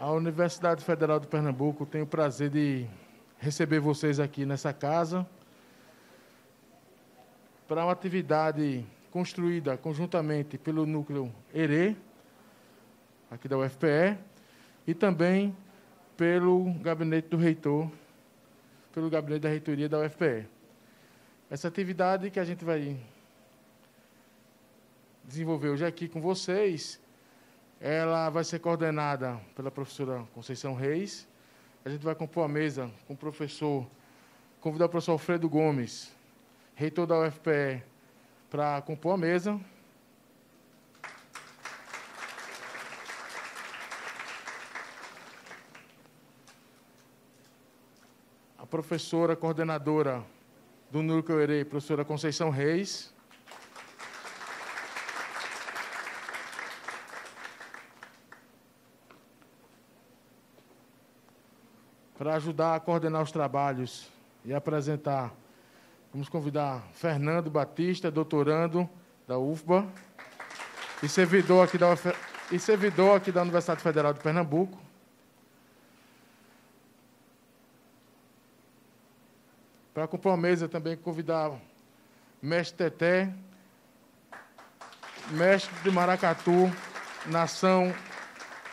A Universidade Federal de Pernambuco tem o prazer de receber vocês aqui nessa casa para uma atividade construída conjuntamente pelo Núcleo Erer, aqui da UFPE, e também pelo gabinete do reitor, pelo gabinete da reitoria da UFPE. Essa atividade que a gente vai desenvolver hoje aqui com vocês, ela vai ser coordenada pela professora Conceição Reis. A gente vai compor a mesa com o professor, convidar o professor Alfredo Gomes, reitor da UFPE, para compor a mesa. A professora coordenadora do Núcleo Erer, professora Conceição Reis. Para ajudar a coordenar os trabalhos e apresentar, vamos convidar Fernando Batista, doutorando da UFBA e servidor aqui da, Universidade Federal de Pernambuco. Para compor a mesa também convidar mestre Teté, mestre de Maracatu, nação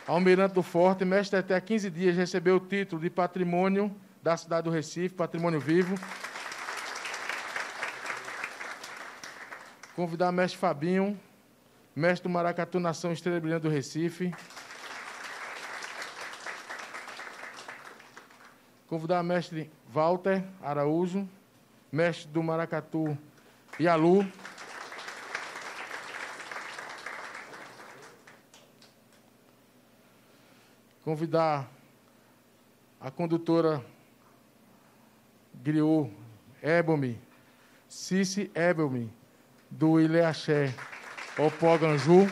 Almirante do Forte. Mestre Teté, há 15 dias, recebeu o título de Patrimônio da Cidade do Recife, Patrimônio Vivo. Convidar mestre Fabinho, mestre do Maracatu, nação Estrela Brilhante do Recife. Convidar mestre Walter Araújo, mestre do Maracatu, Ialu. Convidar a condutora Griô Ebomi, Cici Ebomi, do Ilê Axé Opô Aganju.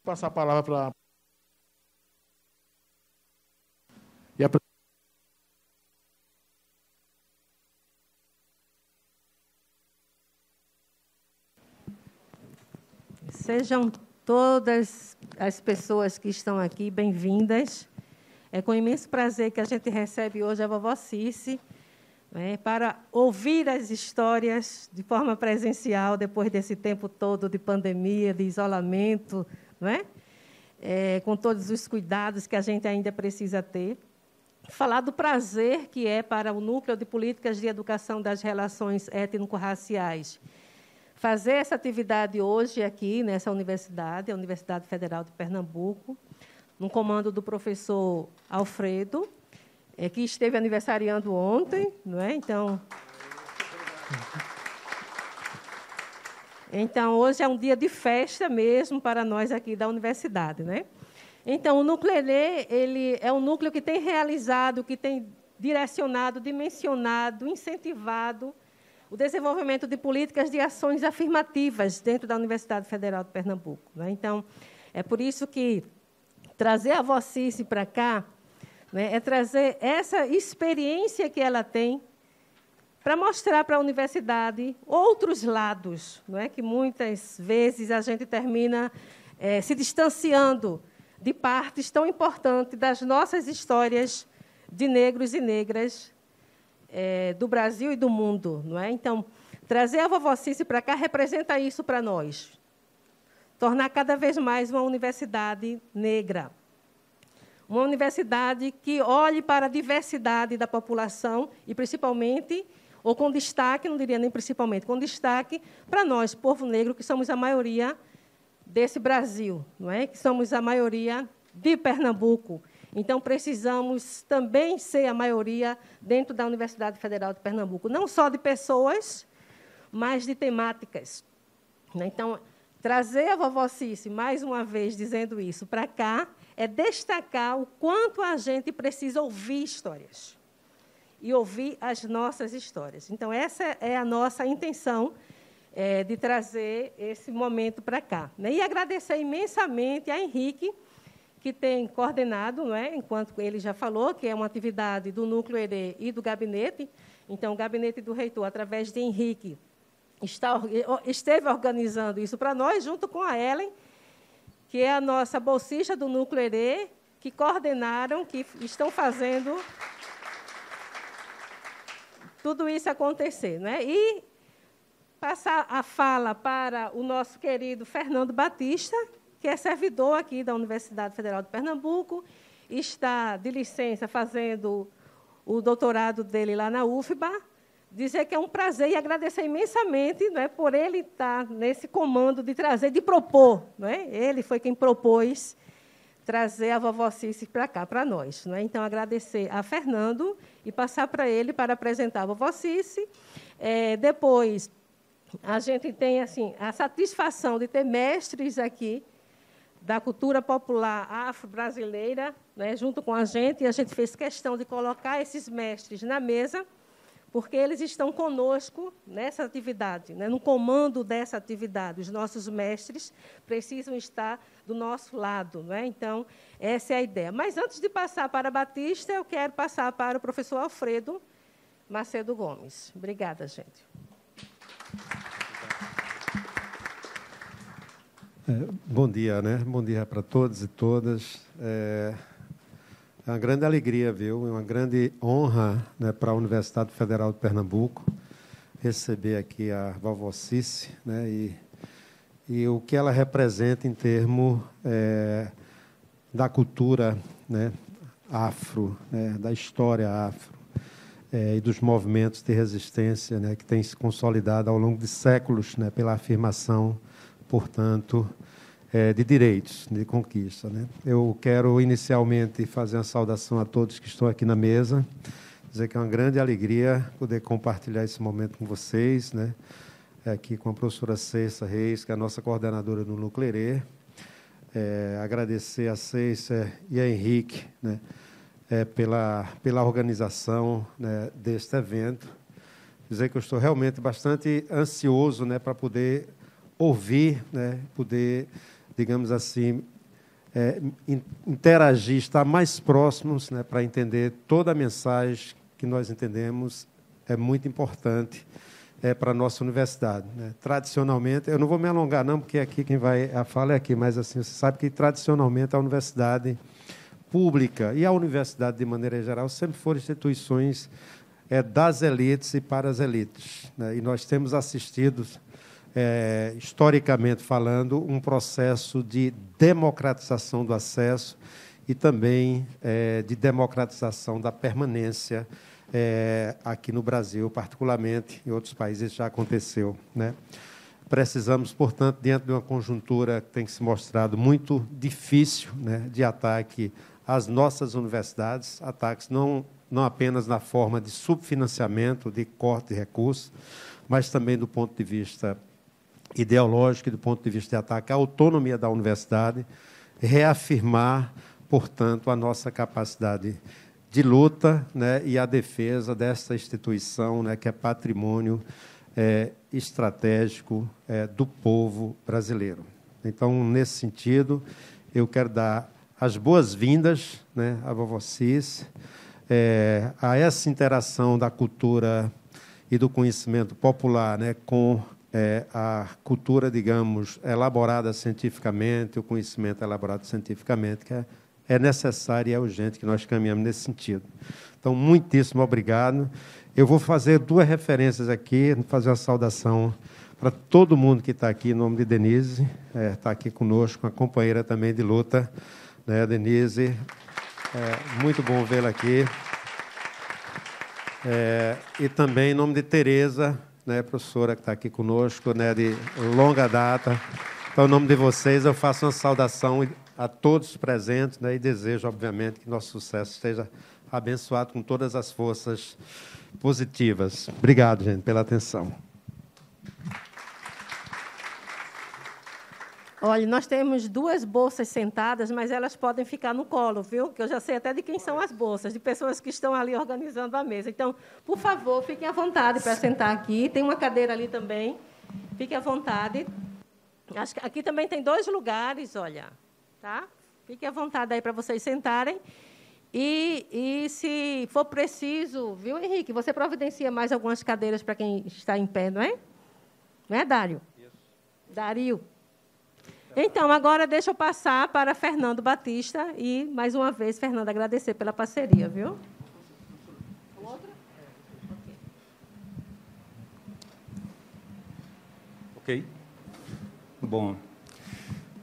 Vou passar a palavra para Sejam todas as pessoas que estão aqui bem-vindas. É com imenso prazer que a gente recebe hoje a vovó Cici, né, para ouvir as histórias de forma presencial depois desse tempo todo de pandemia, de isolamento, não é? Com todos os cuidados que a gente ainda precisa ter. Falar do prazer que é para o Núcleo de Políticas de Educação das Relações Étnico-Raciais fazer essa atividade hoje aqui nessa universidade, a Universidade Federal de Pernambuco, no comando do professor Alfredo, que esteve aniversariando ontem, não é? Então, hoje é um dia de festa mesmo para nós aqui da universidade, né? Então, o Núcleo Erer, ele é um núcleo que tem realizado, que tem direcionado, dimensionado, incentivado o desenvolvimento de políticas de ações afirmativas dentro da Universidade Federal de Pernambuco, né? Então, é por isso que trazer a vó Cici para cá, né, é trazer essa experiência que ela tem para mostrar para a universidade outros lados, não é? Que muitas vezes a gente termina se distanciando de partes tão importantes das nossas histórias de negros e negras do Brasil e do mundo, não é? Então, trazer a vovó Cici para cá representa isso para nós, tornar cada vez mais uma universidade negra, uma universidade que olhe para a diversidade da população e, principalmente, ou com destaque, não diria nem principalmente, com destaque para nós, povo negro, que somos a maioria desse Brasil, não é? Que somos a maioria de Pernambuco. Então, precisamos também ser a maioria dentro da Universidade Federal de Pernambuco, não só de pessoas, mas de temáticas. Então, trazer a vovó Cici, mais uma vez dizendo isso, para cá, é destacar o quanto a gente precisa ouvir histórias e ouvir as nossas histórias. Então, essa é a nossa intenção de trazer esse momento para cá. E agradecer imensamente a Henrique, que tem coordenado, não é? Enquanto ele já falou, que é uma atividade do Núcleo Erer e do Gabinete. Então, o Gabinete do Reitor, através de Henrique, esteve organizando isso para nós, junto com a Helen, que é a nossa bolsista do Núcleo Erer, que coordenaram, que estão fazendo tudo isso acontecer, não é? E passar a fala para o nosso querido Fernando Batista, que é servidor aqui da Universidade Federal de Pernambuco, está de licença fazendo o doutorado dele lá na UFBA, dizer que é um prazer e agradecer imensamente, não é, por ele estar nesse comando de trazer, de propor, não é? Ele foi quem propôs trazer a vovó Cici para cá, para nós, não é? Então, agradecer a Fernando e passar para ele para apresentar a vovó Cici. Depois, a gente tem assim a satisfação de ter mestres aqui da cultura popular afro-brasileira, né, junto com a gente, e a gente fez questão de colocar esses mestres na mesa, porque eles estão conosco nessa atividade, né, no comando dessa atividade. Os nossos mestres precisam estar do nosso lado, né? Então, essa é a ideia. Mas, antes de passar para Batista, eu quero passar para o professor Alfredo Macedo Gomes. Obrigada, gente. Bom dia, né? Bom dia para todos e todas. É uma grande alegria, viu? É uma grande honra, né, para a Universidade Federal de Pernambuco receber aqui a vovó Cici, né? E o que ela representa em termos da cultura, né, afro, né, da história afro e dos movimentos de resistência, né, que tem se consolidado ao longo de séculos, né, pela afirmação, portanto, de direitos, de conquista, né? Eu quero, inicialmente, fazer uma saudação a todos que estão aqui na mesa, dizer que é uma grande alegria poder compartilhar esse momento com vocês, né? Aqui com a professora Conceição Reis, que é a nossa coordenadora do Núcleo Erer. Agradecer a Conceição e a Henrique, né, pela organização, né, deste evento. Dizer que eu estou realmente bastante ansioso, né, para poder ouvir, né, poder, digamos assim, interagir, estar mais próximos, né, para entender toda a mensagem que nós entendemos é muito importante para a nossa universidade, né. Tradicionalmente, eu não vou me alongar, não, porque aqui quem vai a fala é aqui, mas assim, você sabe que, tradicionalmente, a universidade pública e a universidade, de maneira geral, sempre foram instituições das elites e para as elites, né, e nós temos assistido, historicamente falando, um processo de democratização do acesso e também de democratização da permanência aqui no Brasil, particularmente, em outros países já aconteceu, né? Precisamos, portanto, diante de uma conjuntura que tem se mostrado muito difícil, né, de ataque às nossas universidades, ataques não apenas na forma de subfinanciamento, de corte de recursos, mas também do ponto de vista ideológico e do ponto de vista de ataque à autonomia da universidade, reafirmar, portanto, a nossa capacidade de luta, né, e a defesa dessa instituição, né, que é patrimônio estratégico do povo brasileiro. Então, nesse sentido, eu quero dar as boas-vindas, né, a vocês, a essa interação da cultura e do conhecimento popular, né, com a cultura, digamos, elaborada cientificamente, o conhecimento elaborado cientificamente, que é necessário e é urgente que nós caminhamos nesse sentido. Então, muitíssimo obrigado. Eu vou fazer duas referências aqui, fazer uma saudação para todo mundo que está aqui, em nome de Denise, está aqui conosco, uma companheira também de luta, né, Denise. Muito bom vê-la aqui. E também em nome de Tereza, né, professora que está aqui conosco, né, de longa data, Então, em nome de vocês, eu faço uma saudação a todos presentes, né, e desejo, obviamente, que nosso sucesso esteja abençoado com todas as forças positivas. Obrigado, gente, pela atenção. Olha, nós temos duas bolsas sentadas, mas elas podem ficar no colo, viu? Que eu já sei até de quem são as bolsas, de pessoas que estão ali organizando a mesa. Então, por favor, fiquem à vontade para sentar aqui. Tem uma cadeira ali também. Fiquem à vontade. Acho que aqui também tem dois lugares, olha. Tá? Fiquem à vontade aí para vocês sentarem. E se for preciso, viu, Henrique? Você providencia mais algumas cadeiras para quem está em pé, não é? Não é, Dário? Isso. Dário. Então, agora deixa eu passar para Fernando Batista e, mais uma vez, Fernando, agradecer pela parceria, viu? Ok. Bom.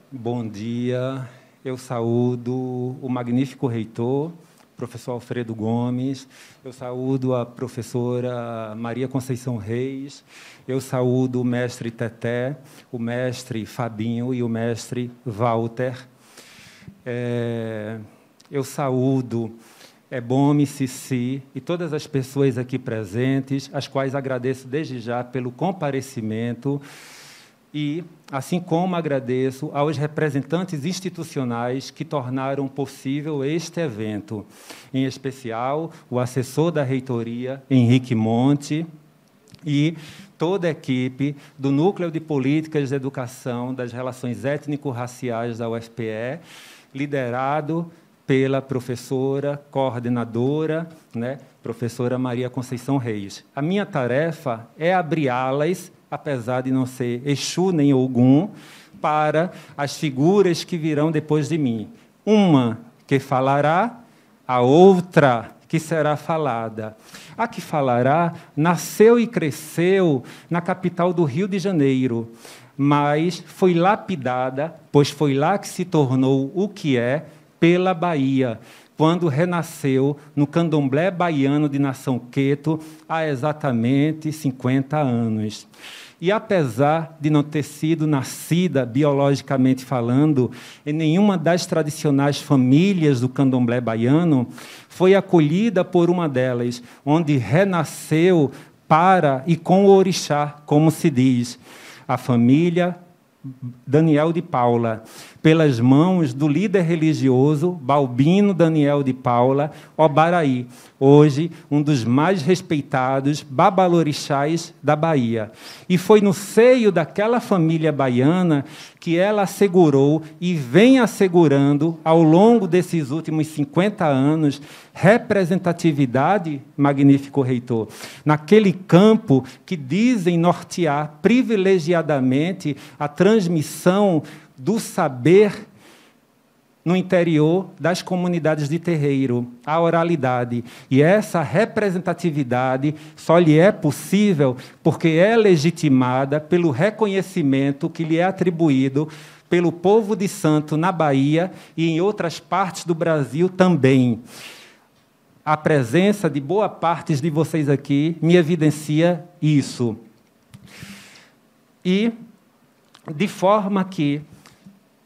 Bom dia. Eu saúdo o magnífico reitor, professor Alfredo Gomes. Eu saúdo a professora Maria Conceição Reis. Eu saúdo o mestre Teté, o mestre Fabinho e o mestre Walter. Eu saúdo Ebomi, Cici e todas as pessoas aqui presentes, as quais agradeço desde já pelo comparecimento e, assim como agradeço aos representantes institucionais que tornaram possível este evento, em especial o assessor da reitoria, Henrique Monte, e toda a equipe do Núcleo de Políticas de Educação das Relações Étnico-Raciais da UFPE, liderado pela professora coordenadora, né, professora Maria Conceição Reis. A minha tarefa é abriá-las, apesar de não ser Exu nem Ogum, para as figuras que virão depois de mim. Uma que falará, a outra que será falada. A que falará nasceu e cresceu na capital do Rio de Janeiro, mas foi lapidada, pois foi lá que se tornou o que é, pela Bahia, quando renasceu no candomblé baiano de Nação Queto há exatamente 50 anos. E, apesar de não ter sido nascida, biologicamente falando, em nenhuma das tradicionais famílias do candomblé baiano, foi acolhida por uma delas, onde renasceu para e com o orixá, como se diz, a família Daniel de Paula, pelas mãos do líder religioso Balbino Daniel de Paula Obaraí, hoje um dos mais respeitados babalorixás da Bahia. E foi no seio daquela família baiana que ela assegurou e vem assegurando, ao longo desses últimos 50 anos, representatividade, magnífico reitor, naquele campo que dizem nortear privilegiadamente a transmissão do saber no interior das comunidades de terreiro, a oralidade. E essa representatividade só lhe é possível porque é legitimada pelo reconhecimento que lhe é atribuído pelo povo de santo na Bahia e em outras partes do Brasil também. A presença de boa parte de vocês aqui me evidencia isso. E, de forma que,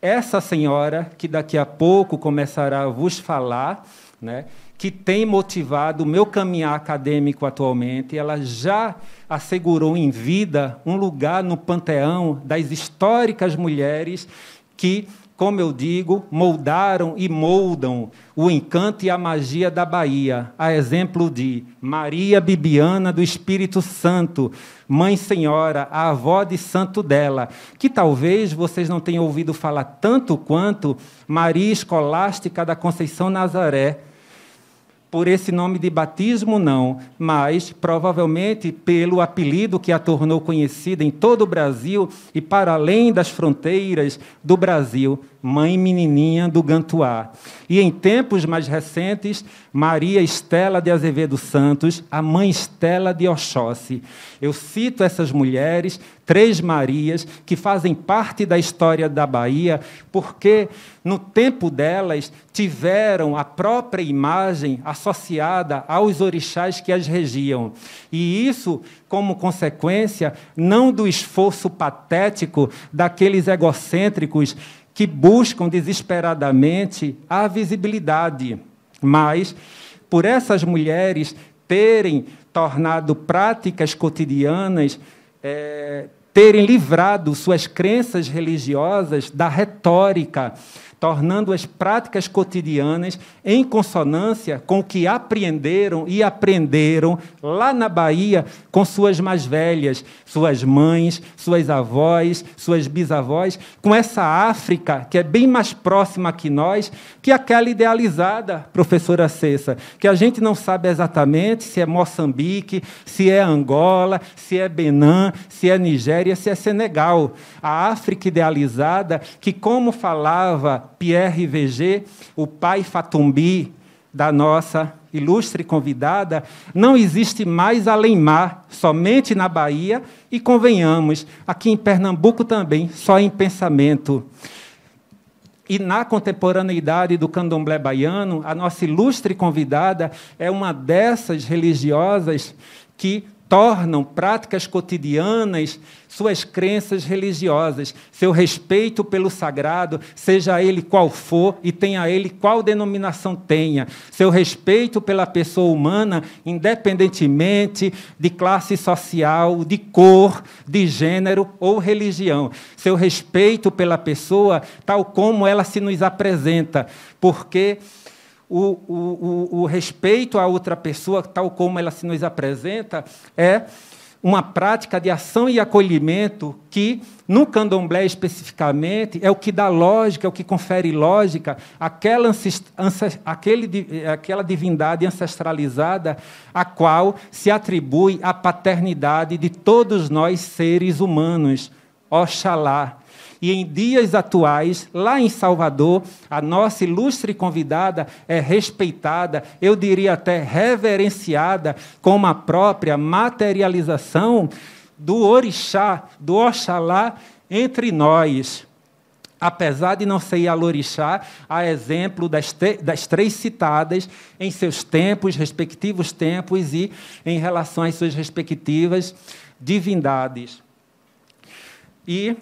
essa senhora, que daqui a pouco começará a vos falar, né, que tem motivado o meu caminhar acadêmico atualmente, ela já assegurou em vida um lugar no panteão das históricas mulheres que, como eu digo, moldaram e moldam o encanto e a magia da Bahia, a exemplo de Maria Bibiana do Espírito Santo, Mãe Senhora, a avó de santo dela, que talvez vocês não tenham ouvido falar tanto quanto Maria Escolástica da Conceição Nazaré, por esse nome de batismo não, mas provavelmente pelo apelido que a tornou conhecida em todo o Brasil e para além das fronteiras do Brasil, Mãe Menininha do Gantuá. E, em tempos mais recentes, Maria Estela de Azevedo Santos, a Mãe Estela de Oxóssi. Eu cito essas mulheres, três Marias, que fazem parte da história da Bahia, porque, no tempo delas, tiveram a própria imagem associada aos orixás que as regiam. E isso, como consequência, não do esforço patético daqueles egocêntricos que buscam desesperadamente a visibilidade, mas por essas mulheres terem tornado práticas cotidianas, terem livrado suas crenças religiosas da retórica, tornando as práticas cotidianas em consonância com o que apreenderam e aprenderam lá na Bahia com suas mais velhas, suas mães, suas avós, suas bisavós, com essa África que é bem mais próxima que nós, que aquela idealizada, professora Cessa, que a gente não sabe exatamente se é Moçambique, se é Angola, se é Benin, se é Nigéria, se é Senegal. A África idealizada que, como falava Pierre Verger, o pai Fatumbi da nossa ilustre convidada, não existe mais além mar, somente na Bahia, e, convenhamos, aqui em Pernambuco também, só em pensamento. E, na contemporaneidade do candomblé baiano, a nossa ilustre convidada é uma dessas religiosas que tornam práticas cotidianas suas crenças religiosas, seu respeito pelo sagrado, seja ele qual for e tenha ele qual denominação tenha, seu respeito pela pessoa humana, independentemente de classe social, de cor, de gênero ou religião, seu respeito pela pessoa tal como ela se nos apresenta, porque o respeito à outra pessoa, tal como ela se nos apresenta, é uma prática de ação e acolhimento que, no candomblé especificamente, é o que dá lógica, é o que confere lógica àquela divindade ancestralizada a qual se atribui a paternidade de todos nós, seres humanos. Oxalá. E, em dias atuais, lá em Salvador, a nossa ilustre convidada é respeitada, eu diria até reverenciada, como a própria materialização do orixá, do Oxalá, entre nós. Apesar de não ser Ialorixá, a exemplo das três citadas em seus tempos, respectivos tempos, e em relação às suas respectivas divindades. E...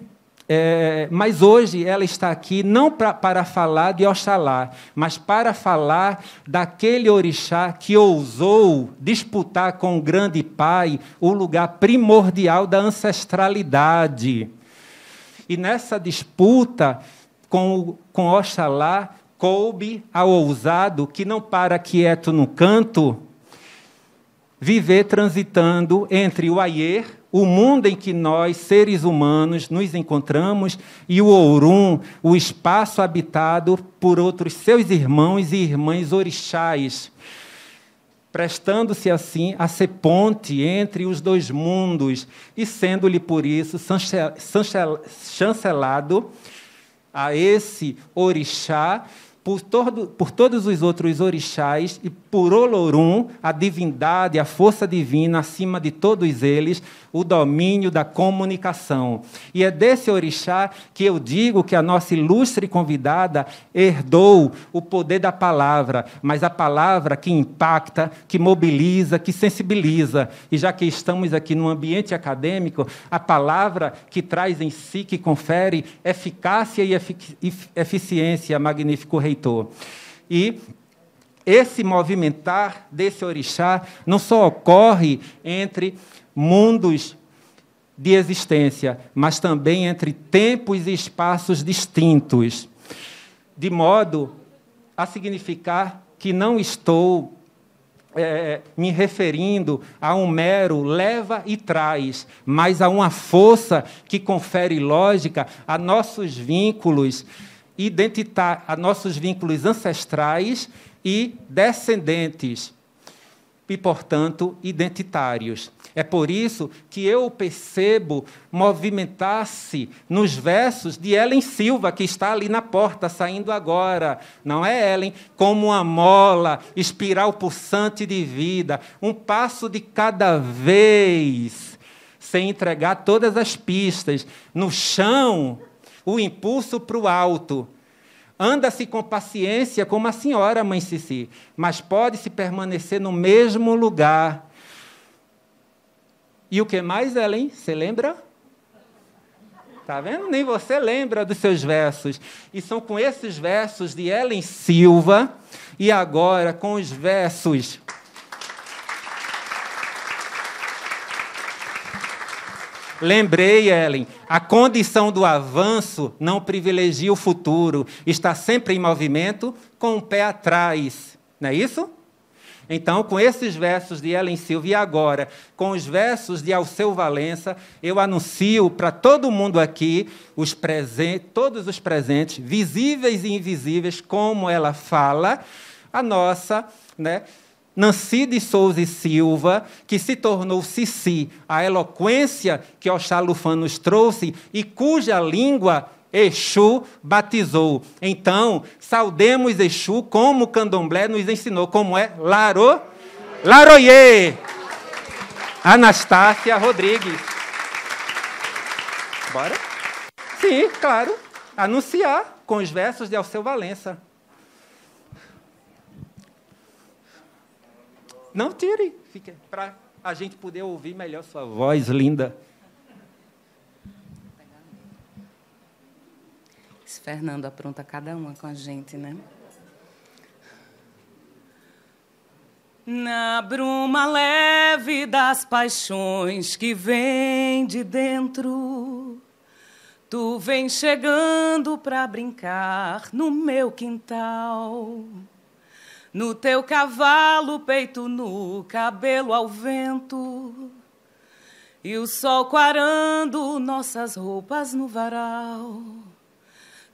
mas hoje ela está aqui não para falar de Oxalá, mas para falar daquele orixá que ousou disputar com o grande pai o lugar primordial da ancestralidade. E nessa disputa com Oxalá, coube ao ousado, que não para quieto no canto, viver transitando entre o aiê, o mundo em que nós, seres humanos, nos encontramos, e o Ourum, o espaço habitado por outros seus irmãos e irmãs orixás, prestando-se, assim, a ser ponte entre os dois mundos e sendo-lhe, por isso, chancelado a esse orixá por todos os outros orixás e por Olorum, a divindade, a força divina, acima de todos eles, o domínio da comunicação. E é desse orixá que eu digo que a nossa ilustre convidada herdou o poder da palavra, mas a palavra que impacta, que mobiliza, que sensibiliza. E, já que estamos aqui no ambiente acadêmico, a palavra que traz em si, que confere eficácia e eficiência, magnífico reitor. E esse movimentar desse orixá não só ocorre entre mundos de existência, mas também entre tempos e espaços distintos, de modo a significar que não estou me referindo a um mero leva e traz, mas a uma força que confere lógica a nossos vínculos a nossos vínculos ancestrais e descendentes, e, portanto, identitários. É por isso que eu percebo movimentar-se nos versos de Ellen Silva, que está ali na porta, saindo agora. Não é, Ellen? Como uma mola, espiral pulsante de vida, um passo de cada vez, sem entregar todas as pistas. No chão, o impulso para o alto. Anda-se com paciência, como a senhora, mãe Cici, mas pode-se permanecer no mesmo lugar. E o que mais, Helen? Você lembra? Está vendo? Nem você lembra dos seus versos. E são com esses versos de Helen Silva, e agora com os versos Lembrei, Helen, a condição do avanço não privilegia o futuro, está sempre em movimento, com o pé atrás. Não é isso? Então, com esses versos de Ellen Silva e agora, com os versos de Alceu Valença, eu anuncio para todo mundo aqui, todos os presentes, visíveis e invisíveis, como ela fala, a nossa, né, Nancy de Souza e Silva, que se tornou Cici, a eloquência que Oxalufã nos trouxe e cuja língua Exu batizou. Então, saudemos Exu como o candomblé nos ensinou, como é Laroyê. Anastácia Rodrigues. Bora? Sim, claro. Anunciar com os versos de Alceu Valença. Não tire, fique para a gente poder ouvir melhor sua voz linda. Esse Fernando apronta cada uma com a gente, né? Na bruma leve das paixões que vem de dentro, tu vem chegando para brincar no meu quintal. No teu cavalo, peito nu, cabelo ao vento, e o sol quarando nossas roupas no varal.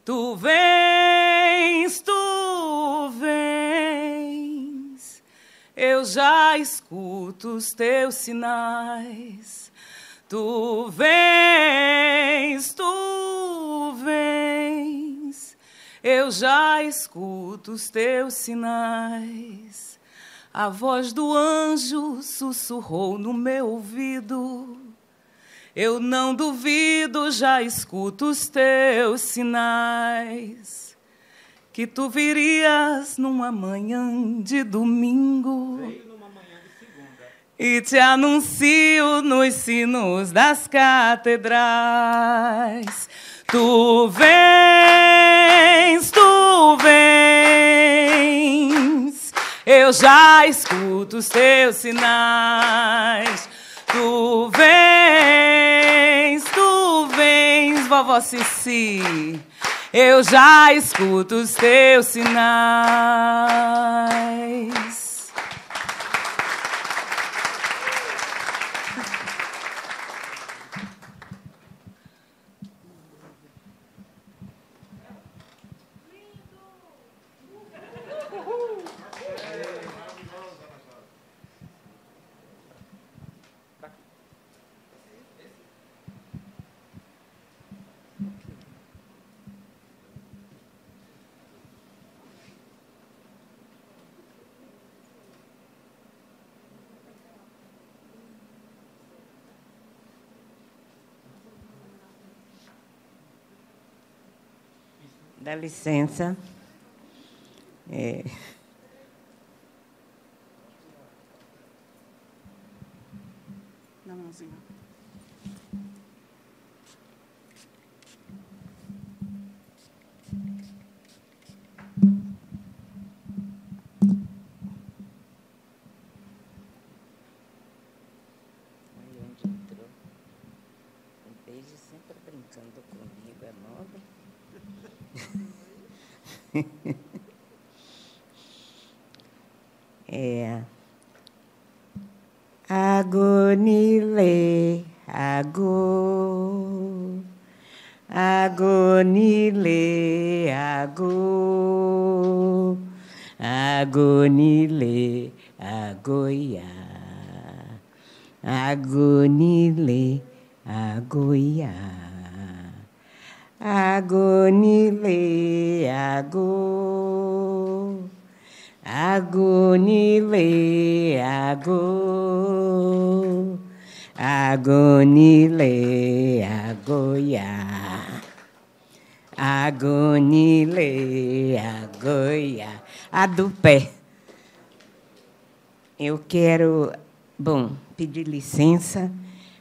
Tu vens, eu já escuto os teus sinais. Tu vens, eu já escuto os teus sinais. A voz do anjo sussurrou no meu ouvido. Eu não duvido, já escuto os teus sinais. Que tu virias numa manhã de domingo. Veio numa manhã de segunda. E te anuncio nos sinos das catedrais. Tu vens, eu já escuto os teus sinais. Tu vens, vovó Cici, eu já escuto os teus sinais. Dá licença. Na mãozinha. Agonile, agô, agonile, agô, agonile, agoia, Agonile, agoia. Agonile, ago. Agonile, ago. Agonile, agoia. Agonile, agoia. A do pé. Eu quero, bom, pedir licença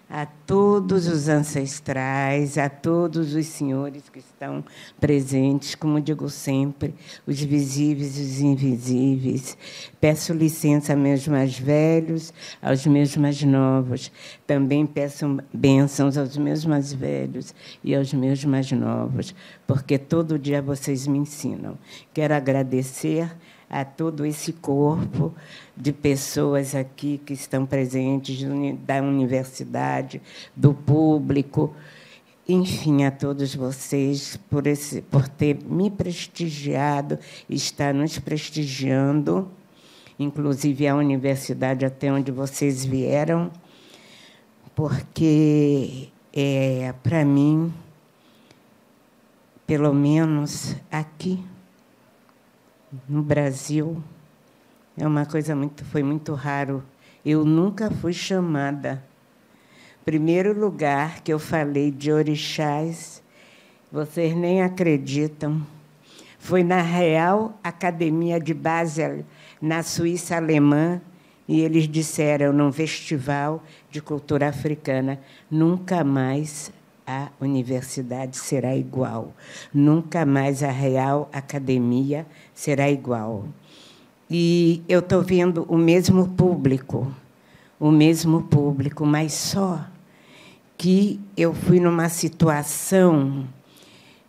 a todos os ancestrais, a todos os senhores que estão presentes, como digo sempre, os visíveis e os invisíveis. Peço licença aos meus mais velhos, aos meus mais novos. Também peço bênçãos aos meus mais velhos e aos meus mais novos, porque todo dia vocês me ensinam. Quero agradecer a todo esse corpo de pessoas aqui que estão presentes, da universidade, do público, enfim, a todos vocês, por ter me prestigiado, estar nos prestigiando, inclusive a universidade até onde vocês vieram, porque, para mim, pelo menos aqui, no Brasil, é uma coisa muito, foi muito raro. Eu nunca fui chamada. Primeiro lugar que eu falei de orixás, vocês nem acreditam, foi na Real Academia de Basel, na Suíça alemã, e eles disseram, num festival de cultura africana, nunca mais a universidade será igual, nunca mais a Real Academia será igual. E eu estou vendo o mesmo público, mas só que eu fui numa situação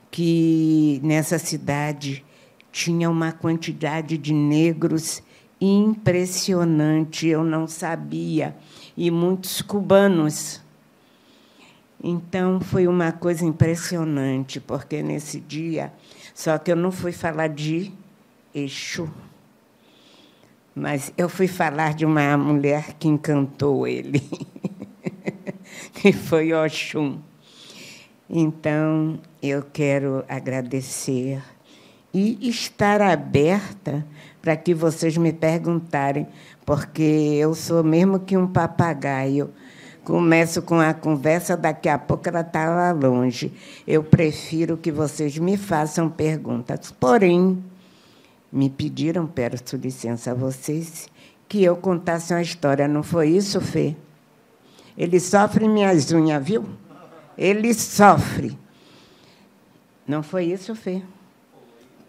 que, nessa cidade, tinha uma quantidade de negros impressionante, eu não sabia, e muitos cubanos. Então, foi uma coisa impressionante, porque, nesse dia, só que eu não fui falar de Exu, mas eu fui falar de uma mulher que encantou ele, que foi Oxum. Então, eu quero agradecer e estar aberta para que vocês me perguntarem, porque eu sou mesmo que um papagaio. Começo com a conversa, daqui a pouco ela está lá longe. Eu prefiro que vocês me façam perguntas. Porém, me pediram, peço licença a vocês, que eu contasse uma história. Não foi isso, Fê? Ele sofre minhas unhas, viu? Ele sofre. Não foi isso, Fê?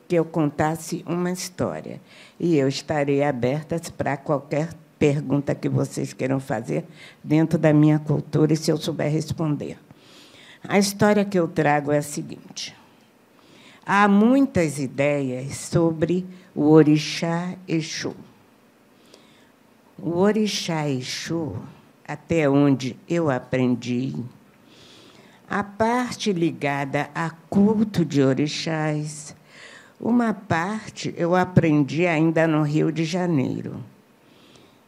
Que eu contasse uma história. E eu estarei aberta para qualquer pergunta que vocês queiram fazer dentro da minha cultura, e se eu souber responder. A história que eu trago é a seguinte. Há muitas ideias sobre o orixá Exu. O orixá Exu, até onde eu aprendi, a parte ligada a culto de orixás, uma parte eu aprendi ainda no Rio de Janeiro.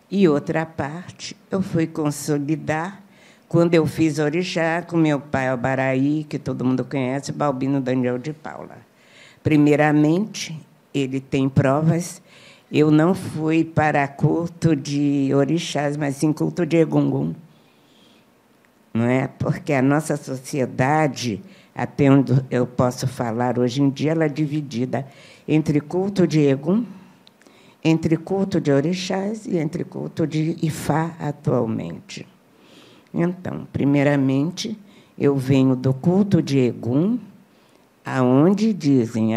E outra parte eu fui consolidar quando eu fiz orixá com meu pai Obaraí, que todo mundo conhece, Balbino Daniel de Paula. Primeiramente, ele tem provas. Eu não fui para culto de orixás, mas sim culto de egungun. Não é? Porque a nossa sociedade, até onde eu posso falar hoje em dia, ela é dividida entre culto de egum, entre culto de orixás e entre culto de Ifá atualmente. Então, primeiramente, eu venho do culto de Egum, aonde dizem,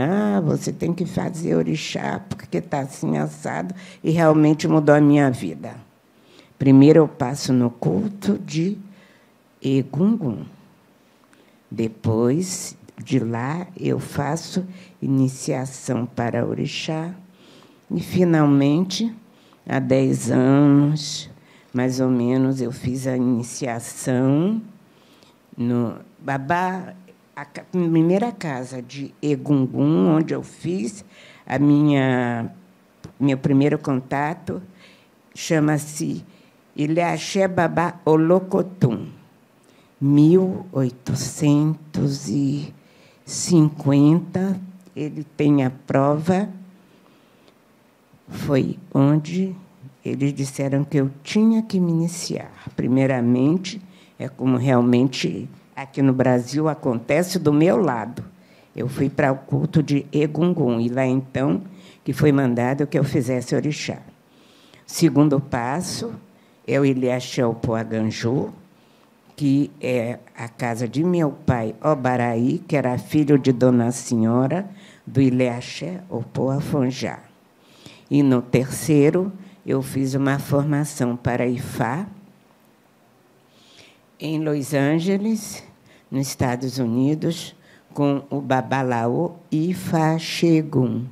você tem que fazer orixá porque está assim assado, e realmente mudou a minha vida. Primeiro eu passo no culto de Egungun. Depois de lá eu faço iniciação para orixá. E, finalmente, há 10 anos, mais ou menos, eu fiz a iniciação no Babá, a primeira casa de Egungun, onde eu fiz a meu primeiro contato, chama-se Ilê Axé Babá Olocotum, 1850, ele tem a prova, foi onde eles disseram que eu tinha que me iniciar. Primeiramente, é como realmente aqui no Brasil acontece do meu lado. Eu fui para o culto de Egungun, e lá então que foi mandado que eu fizesse orixá. Segundo passo é o Ilê Axé Opô Aganju, que é a casa de meu pai, Obaraí, que era filho de Dona Senhora, do Ilê Axé Opô Afonjá. E no terceiro, eu fiz uma formação para Ifá, em Los Angeles, nos Estados Unidos, com o Babalaô Ifá Xegum.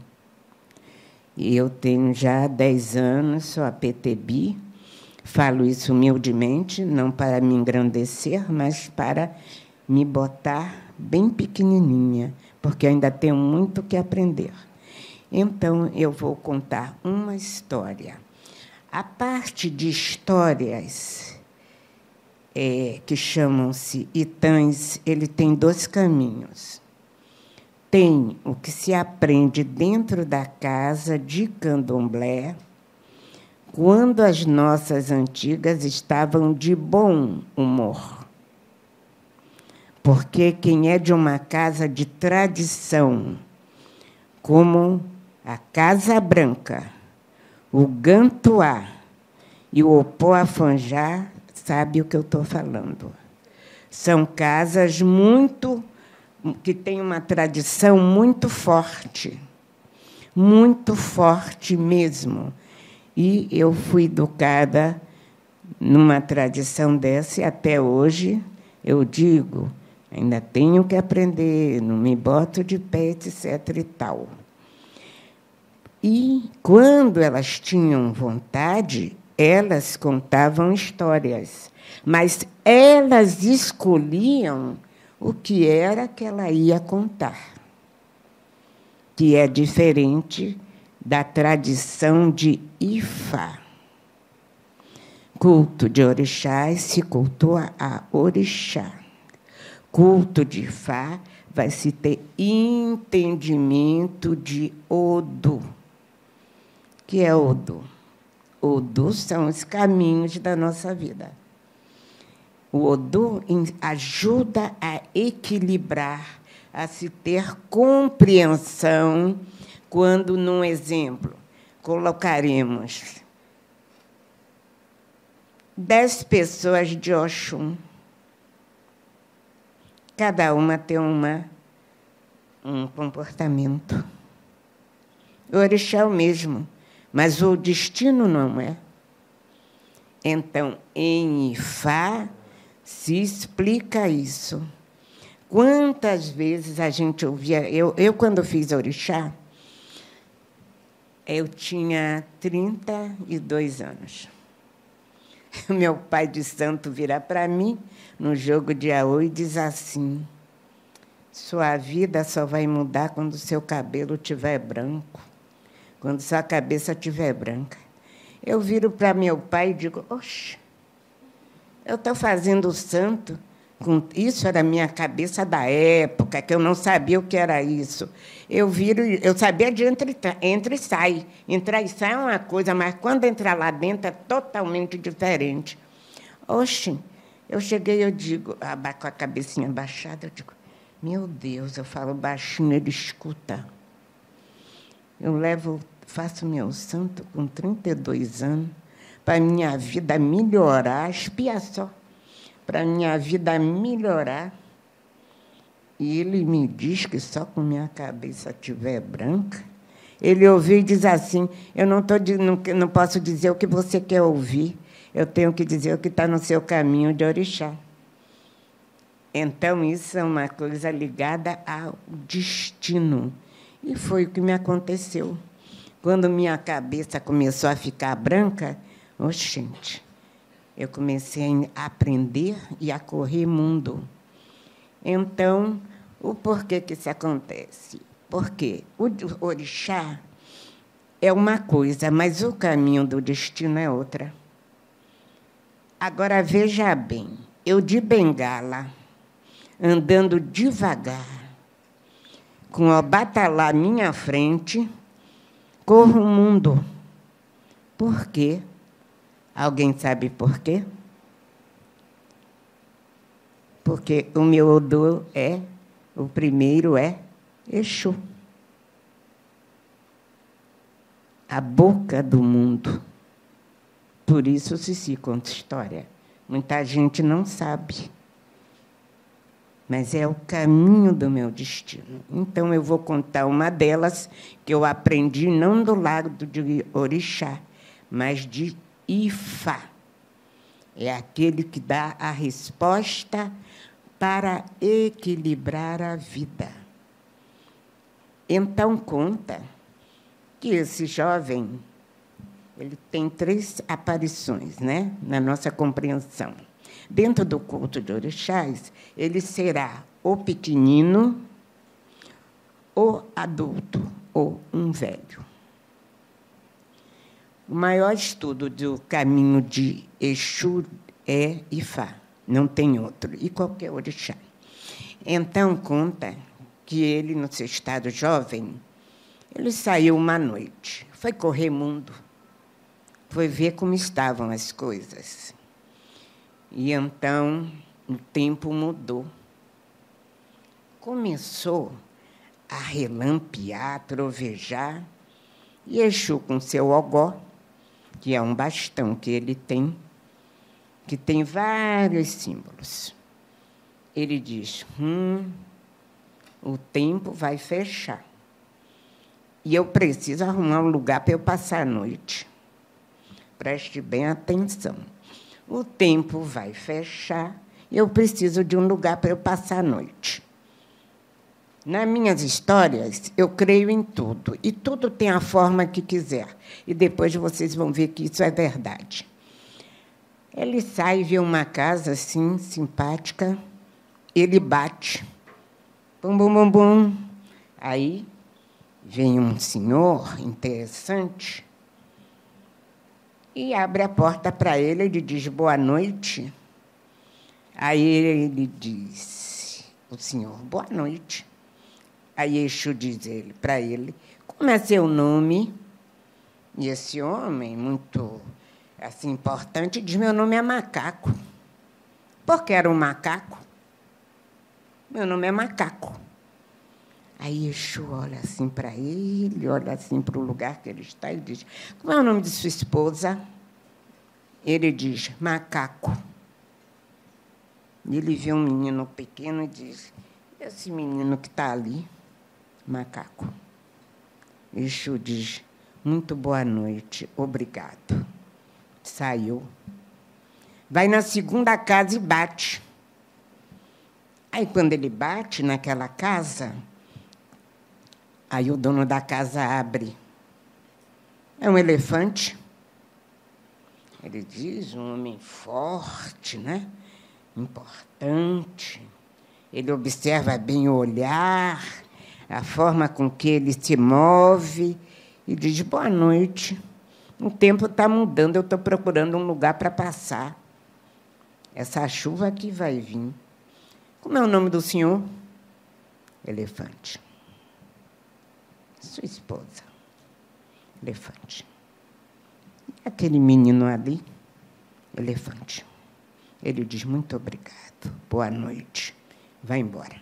E eu tenho já 10 anos, sou APTB, falo isso humildemente, não para me engrandecer, mas para me botar bem pequenininha, porque ainda tenho muito que aprender. Então, eu vou contar uma história. A parte de histórias que chamam-se Itãs, ele tem dois caminhos. Tem o que se aprende dentro da casa de candomblé, quando as nossas antigas estavam de bom humor. Porque quem é de uma casa de tradição, como a Casa Branca, o Gantuá e o Opô Afonjá, sabe o que eu estou falando. São casas muito que têm uma tradição muito forte mesmo. E eu fui educada numa tradição dessa e até hoje eu digo, ainda tenho que aprender, não me boto de pé, etc. e tal. E, quando elas tinham vontade, elas contavam histórias, mas elas escolhiam o que era que ela ia contar, que é diferente da tradição de Ifá. Culto de orixás se cultua a orixá. Culto de Ifá vai se ter entendimento de Odu. Que é Odu? Odu são os caminhos da nossa vida. O Odu ajuda a equilibrar, a se ter compreensão, quando, num exemplo, colocaremos 10 pessoas de Oxum. Cada uma tem um comportamento. O orixá é o mesmo, mas o destino não é. Então, em Ifá, se explica isso. Quantas vezes a gente ouvia... Eu quando fiz orixá, eu tinha 32 anos. Meu pai de santo vira para mim, no jogo de Aô, e diz assim, sua vida só vai mudar quando o seu cabelo estiver branco. Quando sua cabeça estiver branca. Eu viro para meu pai e digo, oxe, eu estou fazendo o santo. Isso era a minha cabeça da época, que eu não sabia o que era isso. Eu viro, eu sabia de entra e sai. Entrar e sai é uma coisa, mas quando entrar lá dentro é totalmente diferente. Oxe, eu cheguei, eu digo, com a cabecinha baixada, eu digo, meu Deus, eu falo baixinho, ele escuta. Eu faço meu santo com 32 anos, para minha vida melhorar, espia só, para minha vida melhorar. E ele me diz que só com minha cabeça estiver branca. Ele ouviu e diz assim, eu não posso dizer o que você quer ouvir, eu tenho que dizer o que está no seu caminho de orixá. Então, isso é uma coisa ligada ao destino. E foi o que me aconteceu. Quando minha cabeça começou a ficar branca, oxente, eu comecei a aprender e a correr mundo. Então, o porquê que isso acontece? Porque o orixá é uma coisa, mas o caminho do destino é outra. Agora, veja bem, eu de bengala, andando devagar, com o batalá à minha frente, corro o mundo. Por quê? Alguém sabe por quê? Porque o meu odor é, o primeiro é Exu. A boca do mundo. Por isso, Cici conta história. Muita gente não sabe. Mas é o caminho do meu destino. Então, eu vou contar uma delas que eu aprendi não do lado de orixá, mas de Ifá. É aquele que dá a resposta para equilibrar a vida. Então, conta que esse jovem ele tem 3 aparições, né, na nossa compreensão. Dentro do culto de orixás, ele será ou pequenino, ou adulto, ou um velho. O maior estudo do caminho de Exu é Ifá, não tem outro, e qualquer orixá. Então, conta que ele, no seu estado jovem, ele saiu uma noite, foi correr mundo, foi ver como estavam as coisas. E, então, o tempo mudou. Começou a relampear, a trovejar, e Exu, com seu ogó, que é um bastão que ele tem, que tem vários símbolos. Ele diz, o tempo vai fechar e eu preciso arrumar um lugar para eu passar a noite. Preste bem atenção. O tempo vai fechar e eu preciso de um lugar para eu passar a noite. Nas minhas histórias, eu creio em tudo, e tudo tem a forma que quiser. E depois vocês vão ver que isso é verdade. Ele sai e vê uma casa assim, simpática, ele bate. Bum, bum, bum, bum. Aí vem um senhor interessante e abre a porta para ele, ele diz, boa noite. Aí ele diz, o senhor, boa noite. Aí Exu diz para ele, como é seu nome? E esse homem, muito assim, importante, diz, meu nome é Macaco. Por que era um macaco? Meu nome é Macaco. Aí Exu olha assim para ele, olha assim para o lugar que ele está e diz, como é o nome de sua esposa? Ele diz, Macaco. Ele vê um menino pequeno e diz, esse menino que está ali, Macaco. Exu diz, muito boa noite, obrigado. Saiu. Vai na segunda casa e bate. Aí, quando ele bate naquela casa, aí o dono da casa abre. É um elefante. Ele diz, um homem forte, né? Importante. Ele observa bem o olhar, a forma com que ele se move e diz, boa noite, o tempo está mudando, eu estou procurando um lugar para passar. Essa chuva aqui vai vir. Como é o nome do senhor? Elefante. Sua esposa. Elefante. E aquele menino ali? Elefante. Ele diz, muito obrigado, boa noite. Vai embora.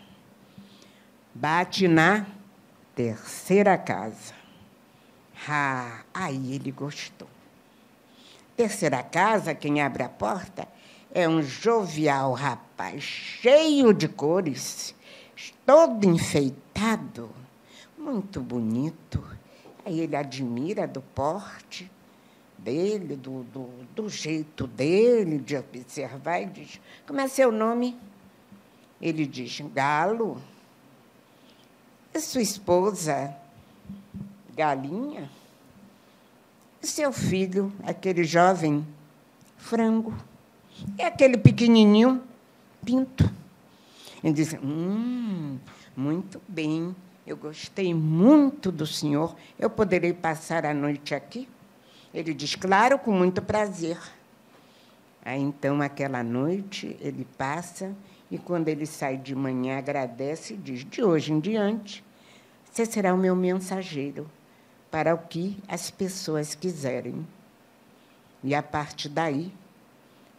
Bate na terceira casa. Ah, aí ele gostou. Terceira casa, quem abre a porta, é um jovial rapaz, cheio de cores, todo enfeitado, muito bonito. Aí ele admira do porte dele, do jeito dele de observar e diz, como é seu nome? Ele diz, galo. E sua esposa, galinha. E seu filho, aquele jovem, frango. E aquele pequenininho, pinto. Ele diz, muito bem, eu gostei muito do senhor, eu poderei passar a noite aqui? Ele diz, claro, com muito prazer. Aí, então, aquela noite, ele passa e, quando ele sai de manhã, agradece e diz, de hoje em diante, você será o meu mensageiro para o que as pessoas quiserem. E, a partir daí,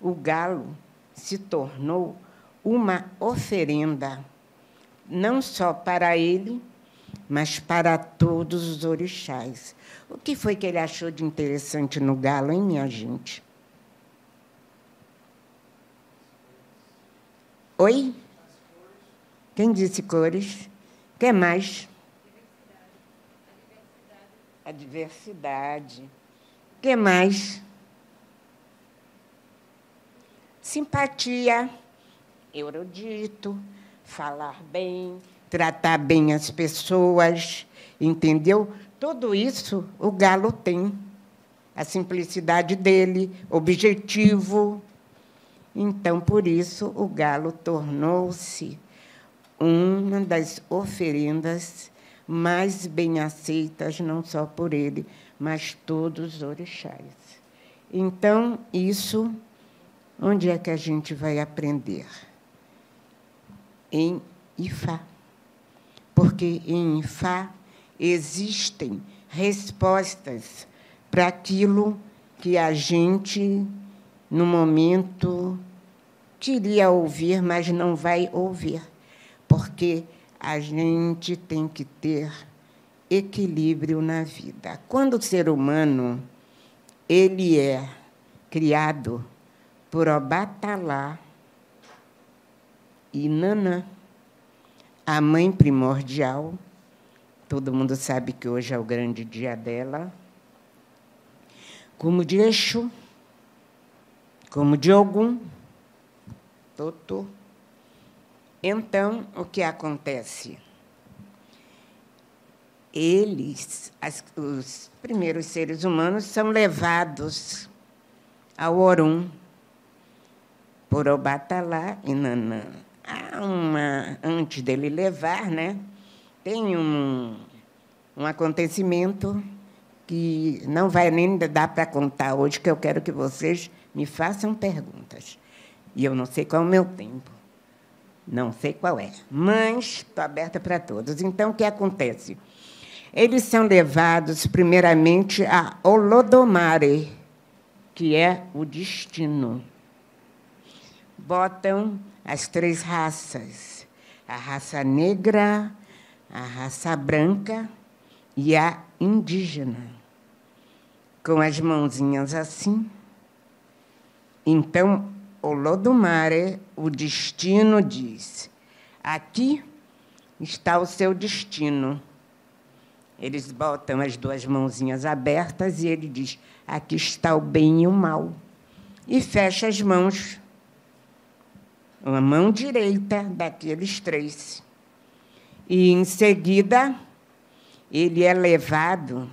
o galo se tornou uma oferenda, não só para ele, mas para todos os orixás. O que foi que ele achou de interessante no galo, hein, minha gente? Oi? Quem disse cores? O que mais? A diversidade. O que mais? Simpatia, erudito, falar bem, tratar bem as pessoas, entendeu? Tudo isso o galo tem, a simplicidade dele, objetivo. Então, por isso, o galo tornou-se uma das oferendas mais bem aceitas, não só por ele, mas todos os orixás. Então, isso, onde é que a gente vai aprender? Em Ifá. Porque em Ifá existem respostas para aquilo que a gente, no momento, queria ouvir, mas não vai ouvir, porque a gente tem que ter equilíbrio na vida. Quando o ser humano ele é criado por Obatalá e Nanã, a mãe primordial, todo mundo sabe que hoje é o grande dia dela, como de Exu, como de Ogum, Totô. Então, o que acontece? Eles, os primeiros seres humanos, são levados ao Orum por Obatalá e Nanã. Há uma, antes dele levar, né, tem um acontecimento que não vai nem dar para contar hoje, que eu quero que vocês me façam perguntas. E eu não sei qual é o meu tempo, não sei qual é, mas estou aberta para todos. Então, o que acontece? Eles são levados, primeiramente, a Olodumare, que é o destino. Botam as três raças, a raça negra, a raça branca e a indígena, com as mãozinhas assim. Então, Olodumare, o destino, diz, aqui está o seu destino. Eles botam as duas mãozinhas abertas e ele diz, aqui está o bem e o mal. E fecha as mãos, a mão direita daqueles três. E, em seguida, ele é levado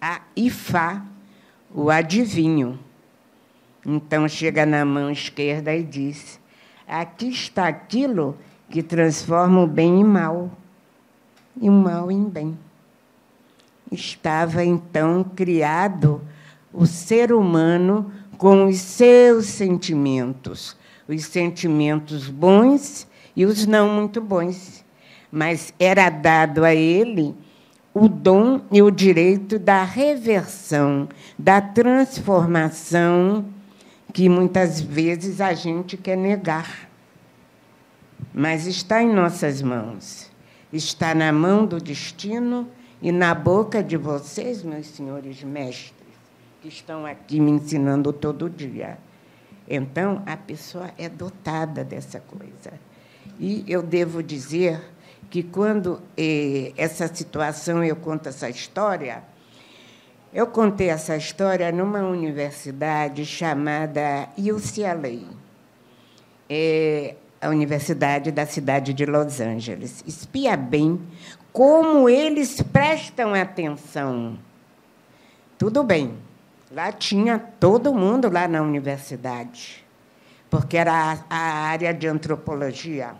a Ifá, o adivinho. Então, chega na mão esquerda e diz, aqui está aquilo que transforma o bem em mal, e o mal em bem. Estava, então, criado o ser humano com os seus sentimentos, os sentimentos bons e os não muito bons. Mas era dado a ele o dom e o direito da reversão, da transformação, que muitas vezes a gente quer negar, mas está em nossas mãos. Está na mão do destino e na boca de vocês, meus senhores mestres, que estão aqui me ensinando todo dia. Então, a pessoa é dotada dessa coisa. E eu devo dizer que, quando essa situação, eu conto essa história. Eu contei essa história numa universidade chamada UCLA, a Universidade da Cidade de Los Angeles. Espia bem como eles prestam atenção. Tudo bem, lá tinha todo mundo lá na universidade, porque era a área de antropologia.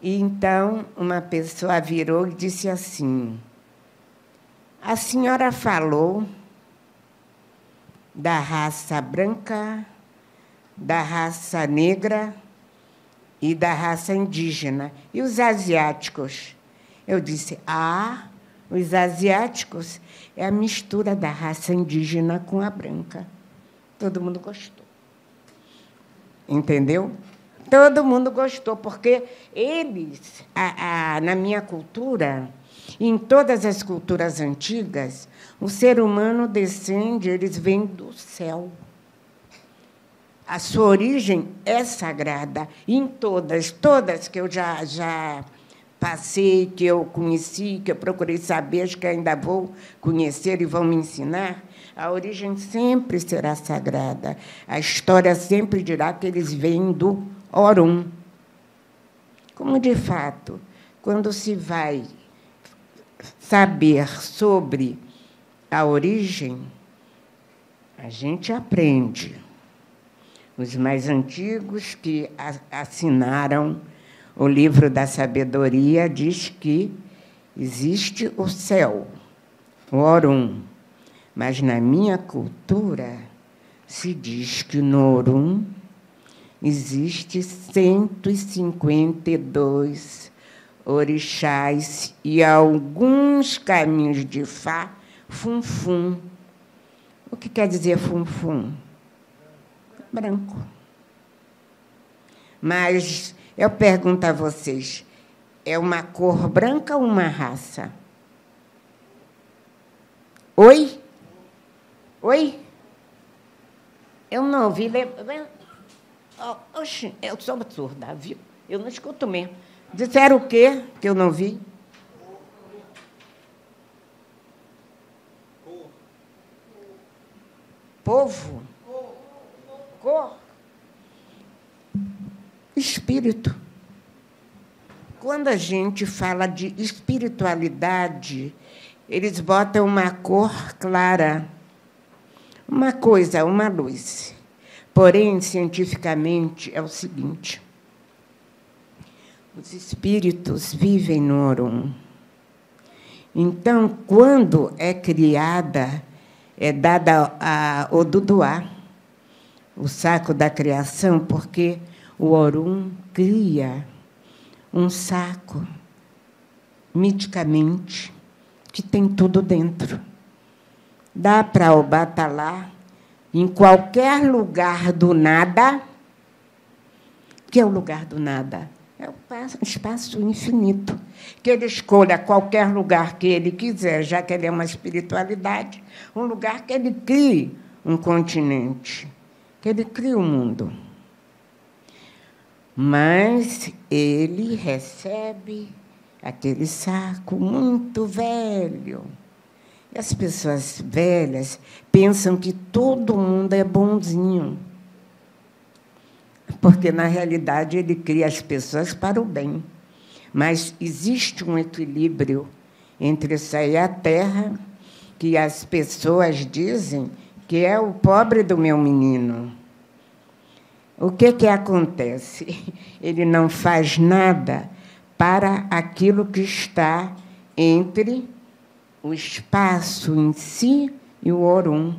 E, então, uma pessoa virou e disse assim, a senhora falou da raça branca, da raça negra e da raça indígena. E os asiáticos? Eu disse, ah, os asiáticos é a mistura da raça indígena com a branca. Todo mundo gostou. Entendeu? Todo mundo gostou, porque eles, na minha cultura, em todas as culturas antigas, o ser humano descende, eles vêm do céu. A sua origem é sagrada. Em todas, todas que eu já passei, que eu conheci, que eu procurei saber, que ainda vou conhecer e vão me ensinar, a origem sempre será sagrada. A história sempre dirá que eles vêm do Orum. Como, de fato, quando se vai saber sobre a origem, a gente aprende. Os mais antigos que assinaram o livro da sabedoria diz que existe o céu, o Orum, mas na minha cultura se diz que no Orum existe 152 orixás e alguns caminhos de Fá, Funfum. O que quer dizer Funfum? Branco. Mas eu pergunto a vocês, é uma cor branca ou uma raça? Oi? Oi? Eu não ouvi. Oxi, eu sou absurda, viu? Eu não escuto mesmo. Disseram o quê que eu não vi? Cor. Povo? Cor. Espírito. Quando a gente fala de espiritualidade, eles botam uma cor clara, uma coisa, uma luz. Porém, cientificamente, é o seguinte: os espíritos vivem no Orum. Então, quando é criada, é dada a Oduduá, o saco da criação, porque o Orum cria um saco, miticamente, que tem tudo dentro. Dá para o Batalá, em qualquer lugar do nada. O que é o lugar do nada? É um espaço infinito. Que ele escolha qualquer lugar que ele quiser, já que ele é uma espiritualidade, um lugar que ele crie um continente, que ele crie o mundo. Mas ele recebe aquele saco muito velho. E as pessoas velhas pensam que todo mundo é bonzinho, porque, na realidade, ele cria as pessoas para o bem. Mas existe um equilíbrio entre isso e a terra, que as pessoas dizem que é o pobre do meu menino. O que acontece? Ele não faz nada para aquilo que está entre o espaço em si e o Orum.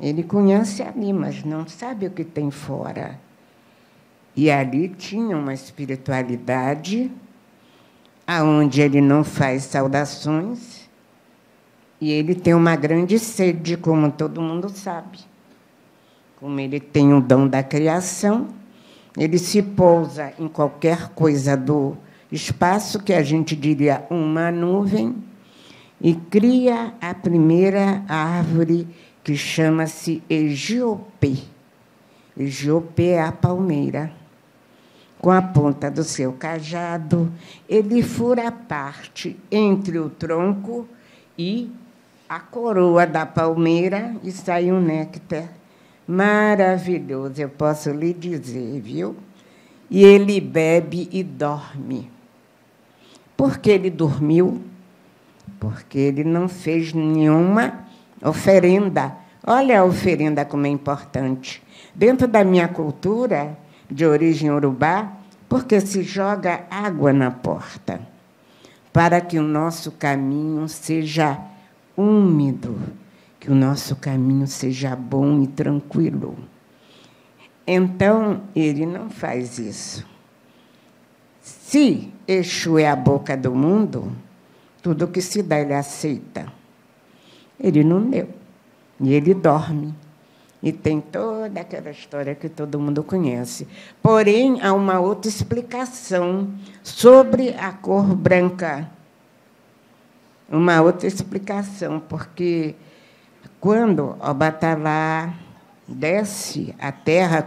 Ele conhece ali, mas não sabe o que tem fora. E ali tinha uma espiritualidade aonde ele não faz saudações e ele tem uma grande sede, como todo mundo sabe. Como ele tem o dom da criação, ele se pousa em qualquer coisa do espaço, que a gente diria uma nuvem, e cria a primeira árvore, que chama-se Egiopê. Egiopê é a palmeira. Com a ponta do seu cajado, ele fura a parte entre o tronco e a coroa da palmeira e sai um néctar maravilhoso, eu posso lhe dizer, viu? E ele bebe e dorme. Por que ele dormiu? Porque ele não fez nenhuma oferenda. Olha a oferenda como é importante. Dentro da minha cultura, de origem urubá, porque se joga água na porta, para que o nosso caminho seja úmido, que o nosso caminho seja bom e tranquilo. Então, ele não faz isso. Se Exu é a boca do mundo, tudo que se dá ele aceita. Ele não deu. E ele dorme. E tem toda aquela história que todo mundo conhece. Porém, há uma outra explicação sobre a cor branca. Uma outra explicação, porque quando Obatalá desce a terra,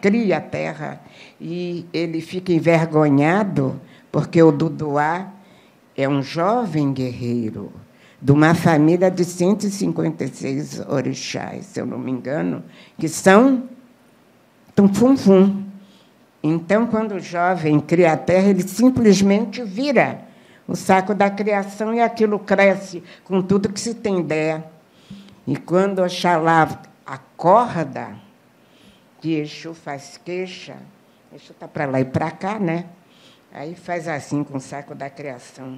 cria a terra, e ele fica envergonhado, porque o Duduá é um jovem guerreiro de uma família de 156 orixás, se eu não me engano, que são tumfum-fum. Então, quando o jovem cria a terra, ele simplesmente vira o saco da criação e aquilo cresce com tudo que se tem ideia. E quando Oxalá acorda, que Exu faz queixa, Exu está para lá e para cá, né? Aí faz assim com o saco da criação.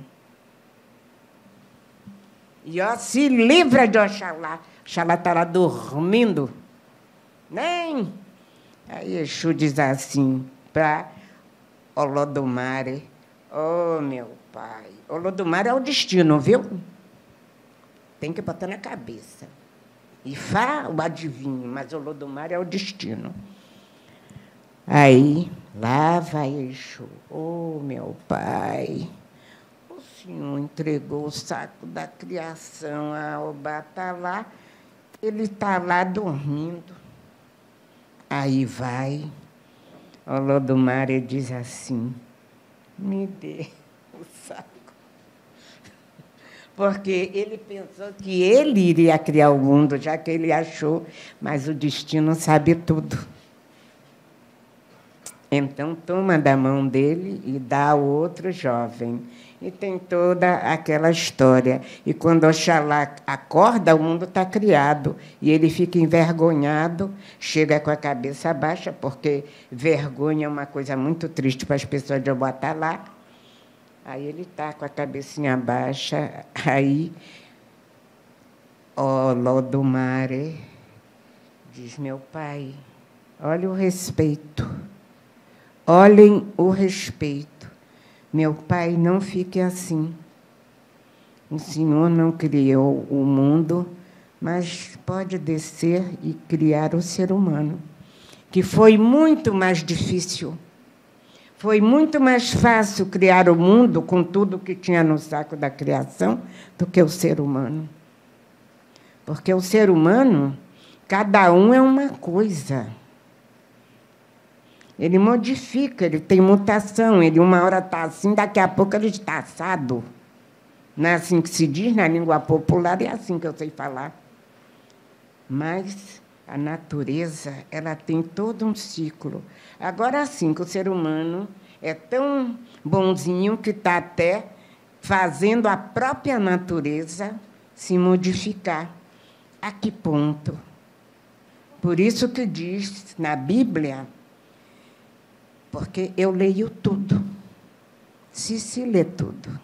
E ó, se livra de Oxalá. Oxalá está lá dormindo. Nem! Aí Exu diz assim para Olodumare: "Oh, meu pai." Olodumare é o destino, viu? Tem que botar na cabeça. Ifá, o adivinho, mas Olodumare é o destino. Aí, lá vai Exu: "Oh, meu pai, o senhor entregou o saco da criação a Obatalá, ele está lá dormindo." Aí vai Olodumare diz assim: "Me dê o saco." Porque ele pensou que ele iria criar o mundo, já que ele achou, mas o destino sabe tudo. Então, toma da mão dele e dá ao outro jovem. E tem toda aquela história. E, quando Oxalá acorda, o mundo está criado. E ele fica envergonhado, chega com a cabeça baixa, porque vergonha é uma coisa muito triste para as pessoas de Obatalá. Aí ele está com a cabecinha baixa. Aí, Olodumare diz: "Meu pai, olha o respeito. Olhem o respeito. Meu pai, não fique assim. O senhor não criou o mundo, mas pode descer e criar o ser humano, que foi muito mais difícil. Foi muito mais fácil criar o mundo com tudo que tinha no saco da criação do que o ser humano. Porque o ser humano, cada um é uma coisa. Ele modifica, ele tem mutação, ele uma hora está assim, daqui a pouco ele está assado. Não é assim que se diz na língua popular, é assim que eu sei falar. Mas a natureza, ela tem todo um ciclo. Agora sim que o ser humano é tão bonzinho que está até fazendo a própria natureza se modificar. A que ponto? Por isso que diz na Bíblia, porque eu leio tudo. Se lê tudo.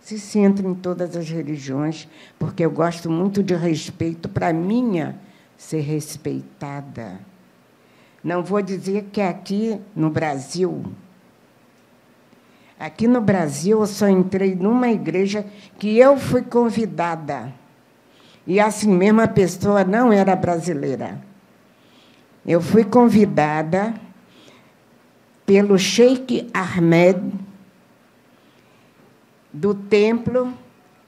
Se entra em todas as religiões, porque eu gosto muito de respeito para a minha ser respeitada. Não vou dizer que aqui no Brasil eu só entrei numa igreja que eu fui convidada, e assim mesmo a pessoa não era brasileira. Eu fui convidada pelo Sheikh Ahmed do templo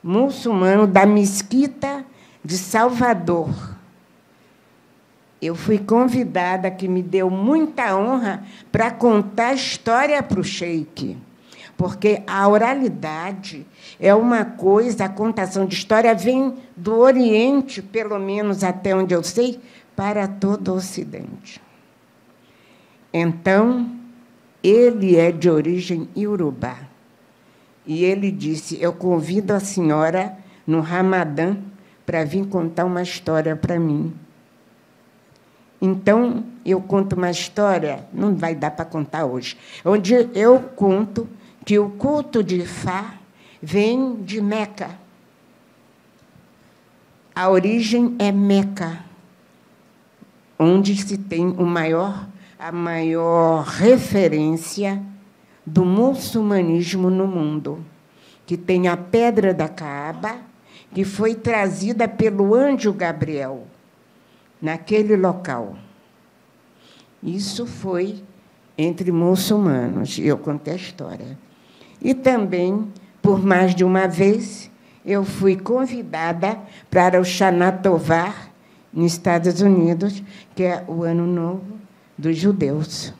muçulmano da Mesquita de Salvador. Eu fui convidada, que me deu muita honra, para contar a história para o Sheik, porque a oralidade é uma coisa, a contação de história vem do Oriente, pelo menos até onde eu sei, para todo o Ocidente. Então, ele é de origem iorubá. E ele disse: "Eu convido a senhora, no Ramadã, para vir contar uma história para mim." Então, eu conto uma história, não vai dar para contar hoje, onde eu conto que o culto de Ifá vem de Meca. A origem é Meca, onde se tem o maior a maior referência do muçulmanismo no mundo, que tem a Pedra da Caaba, que foi trazida pelo anjo Gabriel naquele local. Isso foi entre muçulmanos, eu contei a história. E também, por mais de uma vez, eu fui convidada para o Shana Tová, nos Estados Unidos, que é o Ano Novo dos Judeus.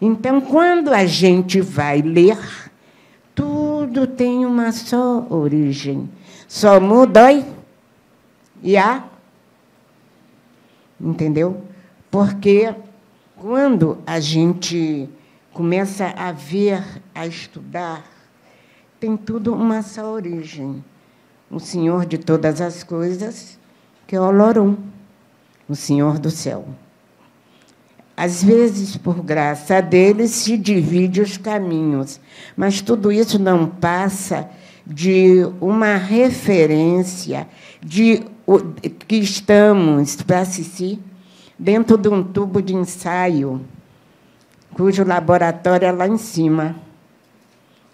Então, quando a gente vai ler, tudo tem uma só origem. Só muda e a... Entendeu? Porque, quando a gente começa a ver, a estudar, tem tudo uma só origem. O Senhor de todas as coisas, que é o Olorum, o Senhor do céu. Às vezes, por graça dele, se divide os caminhos, mas tudo isso não passa de uma referência de que estamos, para Cici, dentro de um tubo de ensaio, cujo laboratório é lá em cima.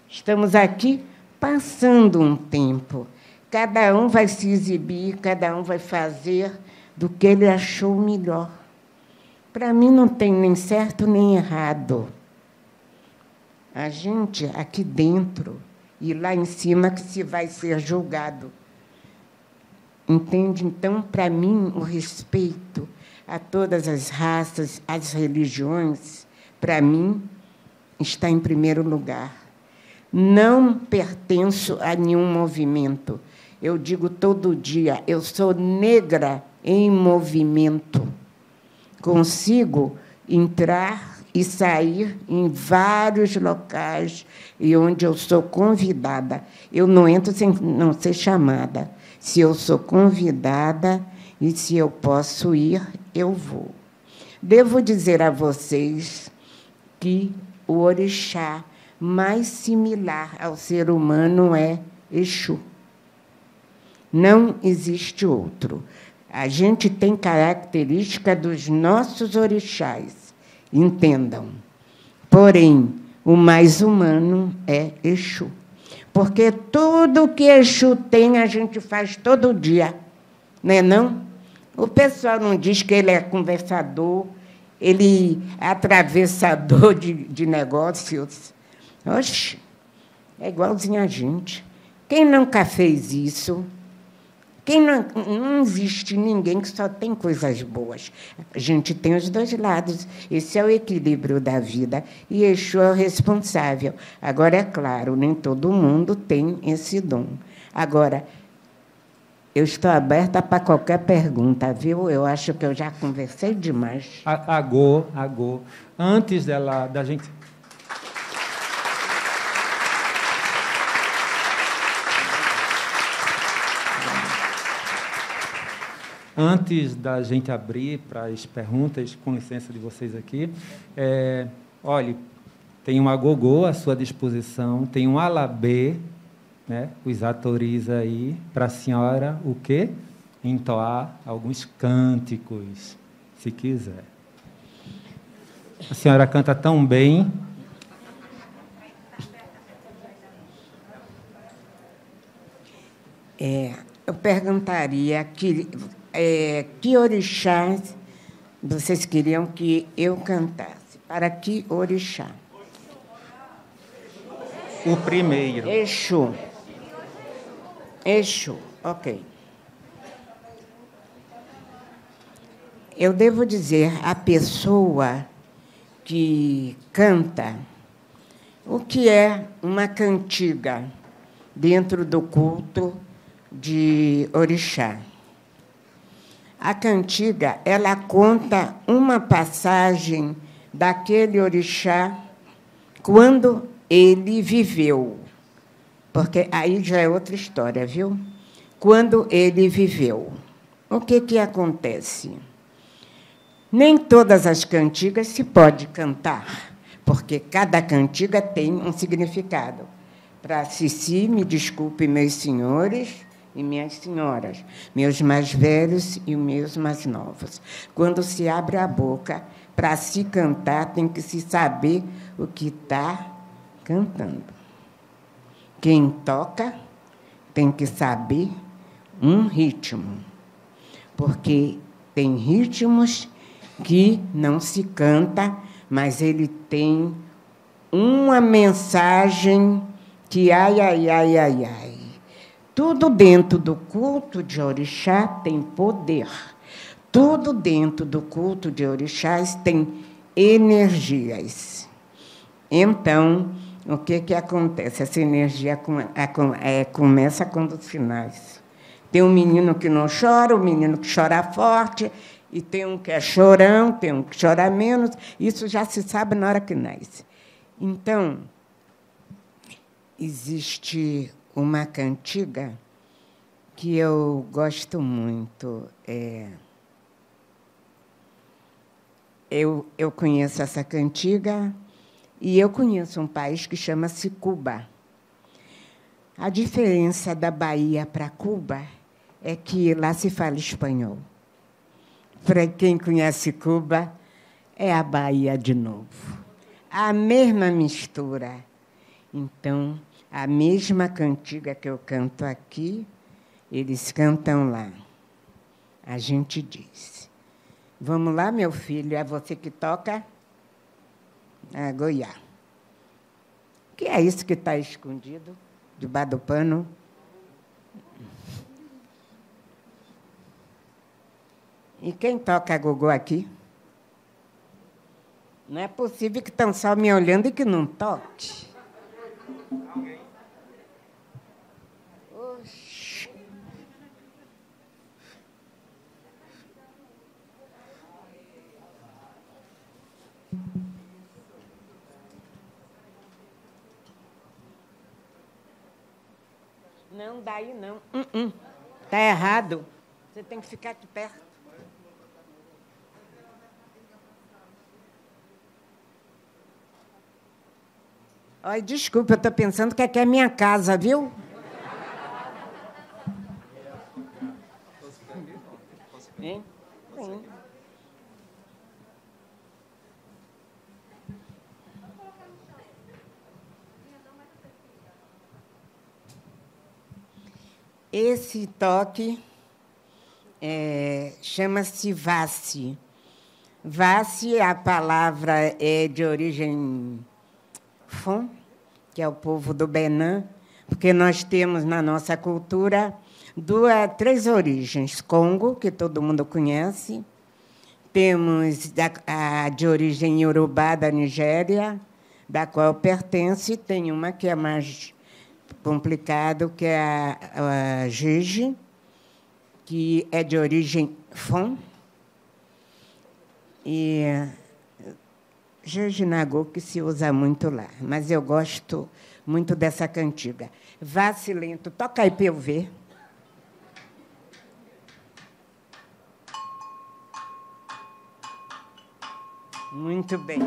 Estamos aqui passando um tempo. Cada um vai se exibir, cada um vai fazer do que ele achou melhor. Para mim, não tem nem certo nem errado. A gente, aqui dentro e lá em cima, que se vai ser julgado. Entende? Então, para mim, o respeito a todas as raças, as religiões, para mim, está em primeiro lugar. Não pertenço a nenhum movimento. Eu digo todo dia, eu sou negra em movimento. Consigo entrar e sair em vários locais e onde eu sou convidada. Eu não entro sem não ser chamada. Se eu sou convidada e se eu posso ir, eu vou. Devo dizer a vocês que o orixá mais similar ao ser humano é Exu. Não existe outro. A gente tem característica dos nossos orixás, entendam. Porém, o mais humano é Exu. Porque tudo que Exu tem, a gente faz todo dia. Não é, não? O pessoal não diz que ele é conversador, ele é atravessador de negócios. Oxe, é igualzinho a gente. Quem nunca fez isso? Quem não existe ninguém que só tem coisas boas. A gente tem os dois lados. Esse é o equilíbrio da vida. E Exu é o responsável. Agora, é claro, nem todo mundo tem esse dom. Agora, eu estou aberta para qualquer pergunta, viu? Eu acho que eu já conversei demais. Agora. Antes da gente... Antes da gente abrir para as perguntas, com licença de vocês aqui, olha, tem um agogô à sua disposição, tem um alabê, né? Os atores aí, para a senhora o quê? Entoar alguns cânticos, se quiser. A senhora canta tão bem. Eu perguntaria que orixás vocês queriam que eu cantasse? Para que orixá? O primeiro. Exu, ok. Eu devo dizer, a pessoa que canta, o que é uma cantiga dentro do culto de orixá? A cantiga, ela conta uma passagem daquele orixá quando ele viveu. Porque aí já é outra história, viu? Quando ele viveu. O que acontece? Nem todas as cantigas se pode cantar, porque cada cantiga tem um significado. Para Cici, me desculpe, meus senhores e minhas senhoras, meus mais velhos e meus mais novos. Quando se abre a boca Para se cantar, tem que se saber o que está cantando. Quem toca tem que saber um ritmo, porque tem ritmos que não se canta, mas ele tem uma mensagem que ai, ai, ai, ai, ai. Tudo dentro do culto de orixá tem poder. Tudo dentro do culto de orixás tem energias. Então, o que, que acontece? Essa energia começa com os sinais. Tem um menino que não chora, um menino que chora forte, e tem um que é chorão, tem um que chora menos. Isso já se sabe na hora que nasce. Então, existe uma cantiga que eu gosto muito. Eu conheço essa cantiga e eu conheço um país que chama-se Cuba. A diferença da Bahia para Cuba é que lá se fala espanhol. Para quem conhece Cuba, é a Bahia de novo. A mesma mistura. Então, a mesma cantiga que eu canto aqui, eles cantam lá. A gente diz... Vamos lá, meu filho, é você que toca a goiá. O que é isso que está escondido debaixo do pano? E quem toca gogô aqui? Não é possível que estão só me olhando e que não toque. Alguém? Oxi. Não, daí não. Tá errado. Você tem que ficar aqui perto. Ai, desculpa, eu estou pensando que aqui é minha casa, viu? Hein? Sim. Esse toque chama-se vasse. Vasse, a palavra é de origem fon, que é o povo do Benin, porque nós temos na nossa cultura três origens. Congo, que todo mundo conhece, temos a de origem iorubá da Nigéria, da qual pertence, e tem uma que é mais complicado, que é a Jeje, que é de origem Fon, e Jeje Nagô, que se usa muito lá. Mas eu gosto muito dessa cantiga. Vá, Silento, toca aí para eu ver. Muito bem.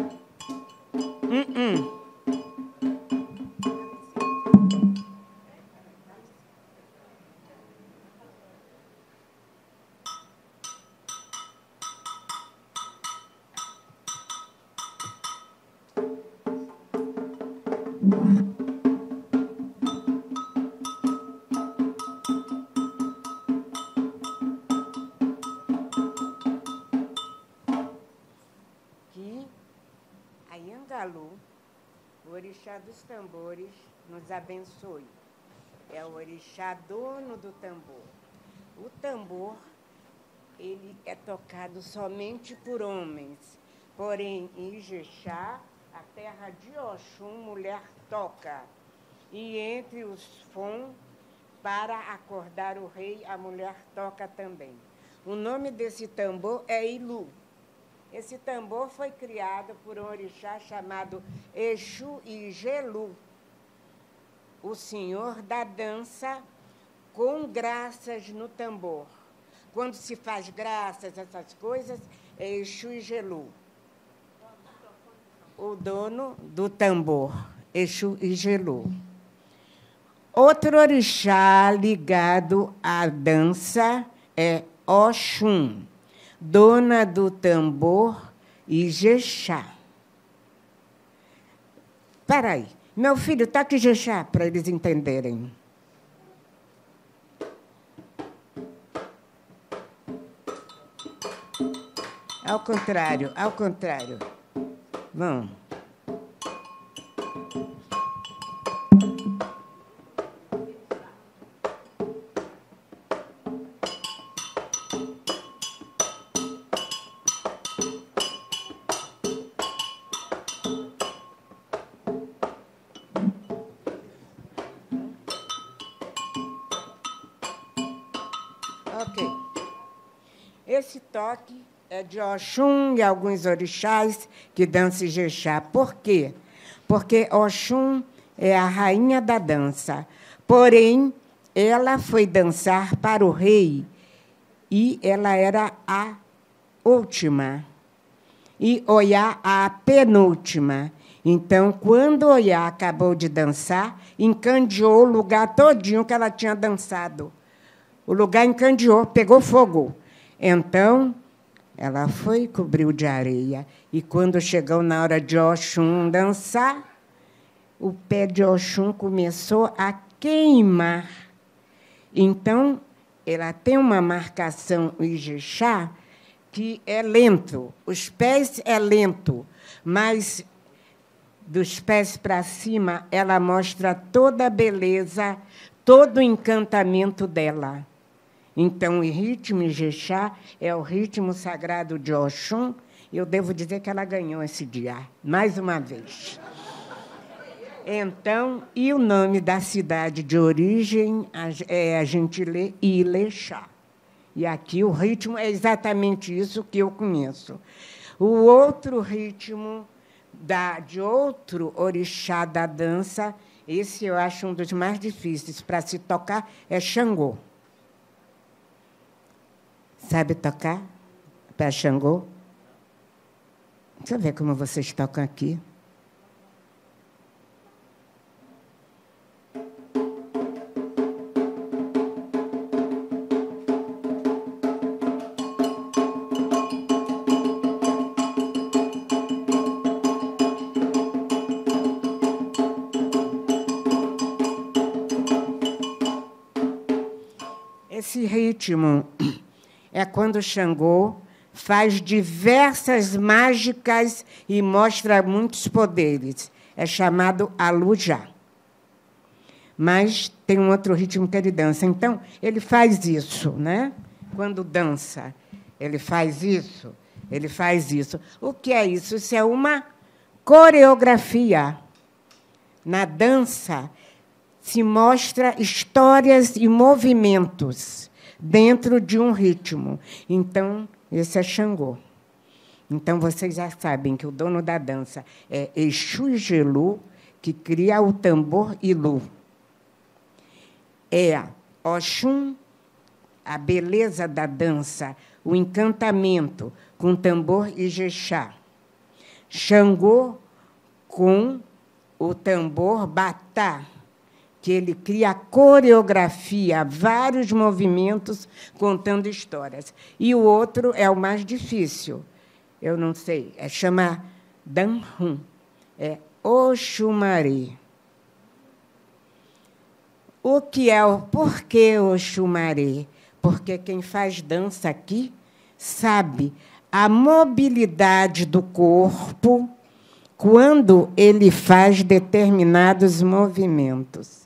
Dos tambores nos abençoe. É o orixá dono do tambor. O tambor, ele é tocado somente por homens. Porém, em Ijexá, a terra de Oxum, mulher toca. E entre os Fon, para acordar o rei, a mulher toca também. O nome desse tambor é Ilu. Esse tambor foi criado por um orixá chamado Exu Igelu, o senhor da dança, com graças no tambor. Quando se faz graças, essas coisas, é Exu Igelu, o dono do tambor, Exu Igelu. Outro orixá ligado à dança é Oxum. Dona do tambor Ijexá. Espera aí. Meu filho, está aqui Ijexá, para eles entenderem. Ao contrário, ao contrário. Bom. Ok. Esse toque é de Oxum e alguns orixás que dançam Ijexá. Por quê? Porque Oxum é a rainha da dança. Porém, ela foi dançar para o rei e ela era a última. E Oiá a penúltima. Então, quando Oiá acabou de dançar, encandeou o lugar todinho que ela tinha dançado. O lugar encandeou, pegou fogo. Então, ela foi e cobriu de areia. E, quando chegou na hora de Oxum dançar, o pé de Oxum começou a queimar. Então, ela tem uma marcação Ijexá que é lento. Os pés é lento, mas, dos pés para cima, ela mostra toda a beleza, todo o encantamento dela. Então, o ritmo Ijexá é o ritmo sagrado de Oxum. Eu devo dizer que ela ganhou esse dia, mais uma vez. Então, e o nome da cidade de origem, a gente lê Ilexá. E aqui o ritmo é exatamente isso que eu conheço. O outro ritmo de outro orixá da dança, esse eu acho um dos mais difíceis para se tocar, é Xangô. Sabe tocar para Xangô? Deixa eu ver como vocês tocam aqui. Esse ritmo é quando Xangô faz diversas mágicas e mostra muitos poderes. É chamado Alujá. Mas tem um outro ritmo que ele dança. Então, ele faz isso, né? Quando dança, ele faz isso, ele faz isso. O que é isso? Isso é uma coreografia. Na dança, se mostra histórias e movimentos dentro de um ritmo. Então, esse é Xangô. Então, vocês já sabem que o dono da dança é Exu Igelu, que cria o tambor Ilu. É Oxum, a beleza da dança, o encantamento, com tambor Ijexá. Xangô, com o tambor Batá, que ele cria a coreografia, vários movimentos contando histórias. E o outro é o mais difícil. Eu não sei, chama Danhum, é Oxumaré. O que é o porquê Oxumaré? Porque quem faz dança aqui sabe a mobilidade do corpo quando ele faz determinados movimentos.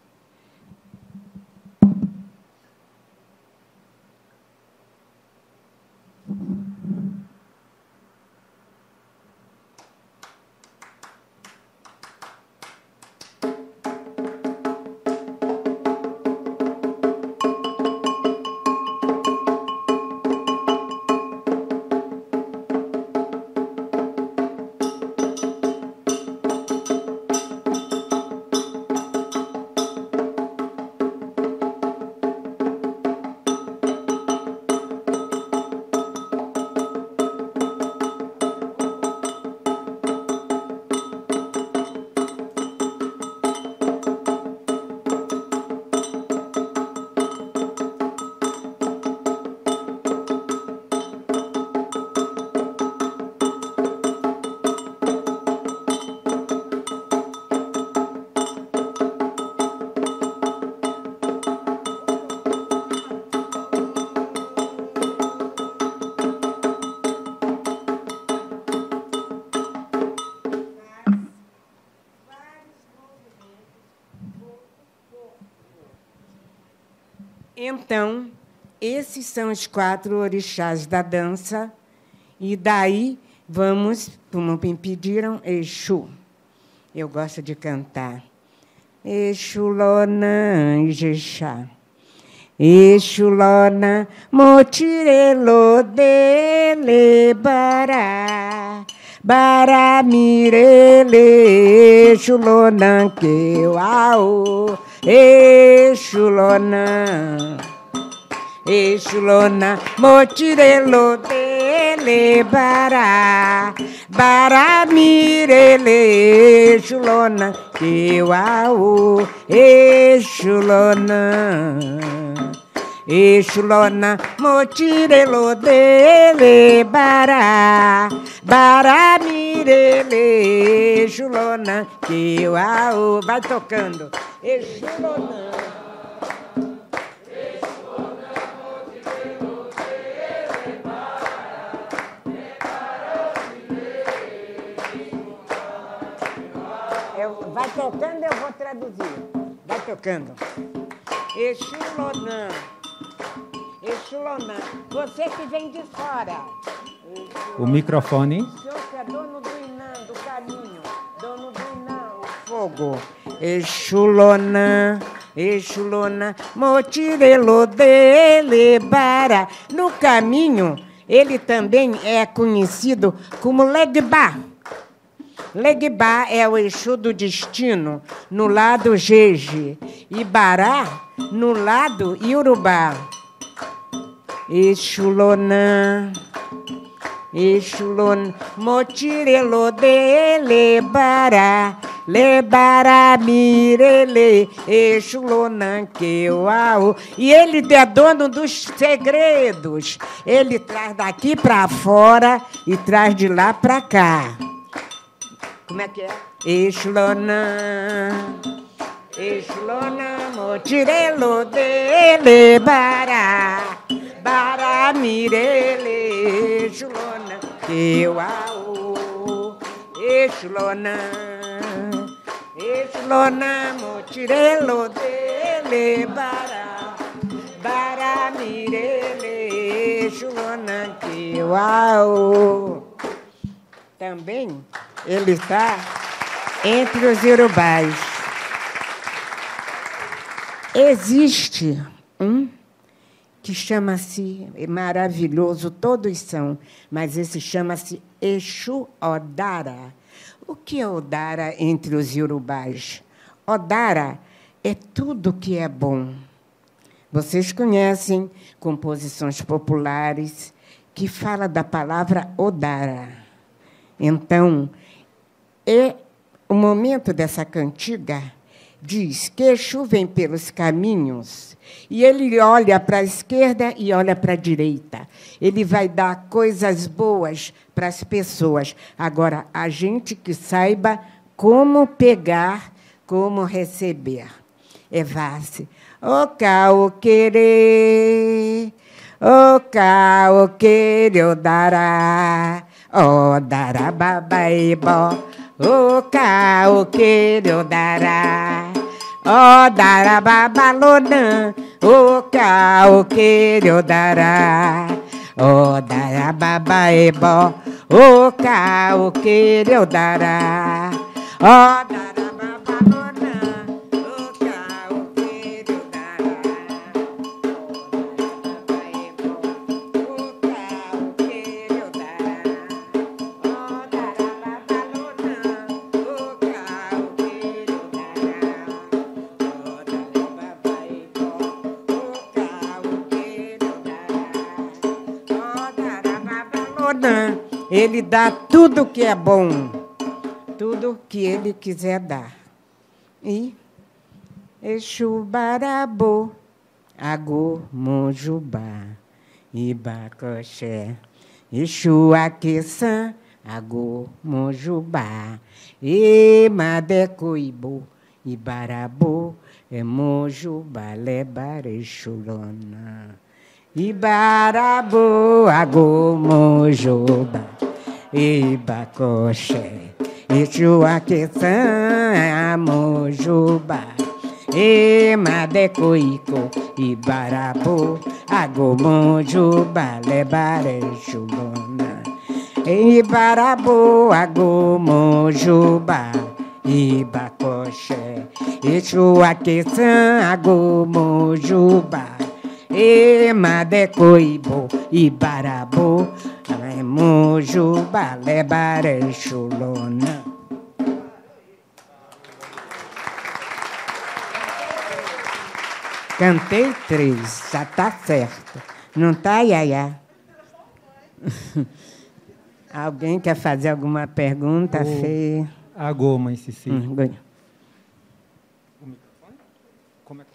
Então, esses são os 4 orixás da dança, e daí vamos, como me pediram, Exu. Eu gosto de cantar. Exu Lona Ijexá, Exu Lona Motirelo dele bará, bará mirele Exu Lona que uau, Exu Lona, Exu Lona Motirelo dele bará, bará mirele Exu Lona que uau, Exu Lona. Exu Lona, motirelo dele, bará, bará mirele, Exu Lona, que uau, vai tocando. Exu Lona, motirelo dele, bará, mirele, vai tocando, eu vou traduzir. Vai tocando. Exu Lona. Exu Lona, você que vem de fora. O microfone. O senhor que é dono do Inã, do caminho, dono do Inã, o fogo. Exu Lona, Exu Lona, motirelo dele bara. No caminho, ele também é conhecido como Legbá. Legbá é o Exu do destino, no lado jeje, e Bará, no lado Iorubá. Exu Lona, Exu Lona, motirelo dele bará, le bará mirele, Exu Lona que uau. E ele é dono dos segredos, ele traz daqui para fora e traz de lá para cá. Como é que é? Exu Lona, Exu Lona, motirelo dele bará, bará mirele, Exu Lona, que uau, Exu Lona, Exu Lona, motirelo dele bará, bará mirele, Exu Lona, que uau. Também ele está entre os Iorubás. Existe um que chama-se, é maravilhoso, todos são, mas esse chama-se Exu Odara. O que é Odara entre os Iorubás? Odara é tudo que é bom. Vocês conhecem composições populares que falam da palavra Odara. Então, o momento dessa cantiga diz que Exu vem pelos caminhos e ele olha para a esquerda e olha para a direita. Ele vai dar coisas boas para as pessoas. Agora, a gente que saiba como pegar, como receber. Evase. O cao querer, o cao querer o dará, o dará babaibó. O cao querer dará, o dará babalonã. O cao querer dará, o dará babaebó. O cao querer dará, o dará babalonã. O cao querer dará, o dará babaebó. O cao querer dará, o dará babalonã. Ele dá tudo que é bom, tudo que ele quiser dar. E Exu Barabô, Agô Monjubá, Ibacoxé, Exu Aqueçã, Agô Monjubá, Emadecoibô, Ibarabô, Monjubá, Lebarexulona. Ibarabô, Agô Monjubá, Ibacoxé, Exu Aqueçã, Monjubá, Emadecoico e Barabô, Agomonjo, Balebare, Chulona. E Barabô, Agomonjo, Ibacoxé, Exuaqueçã, Agomonjuba, Emadecoibo, Ibarabô, Amojuba, Lebare, Chulona. Cantei 3, já tá certo. Não tá, Yaya? Alguém quer fazer alguma pergunta, Fê? A goma, Cici. Ganha. O microfone? Como é que...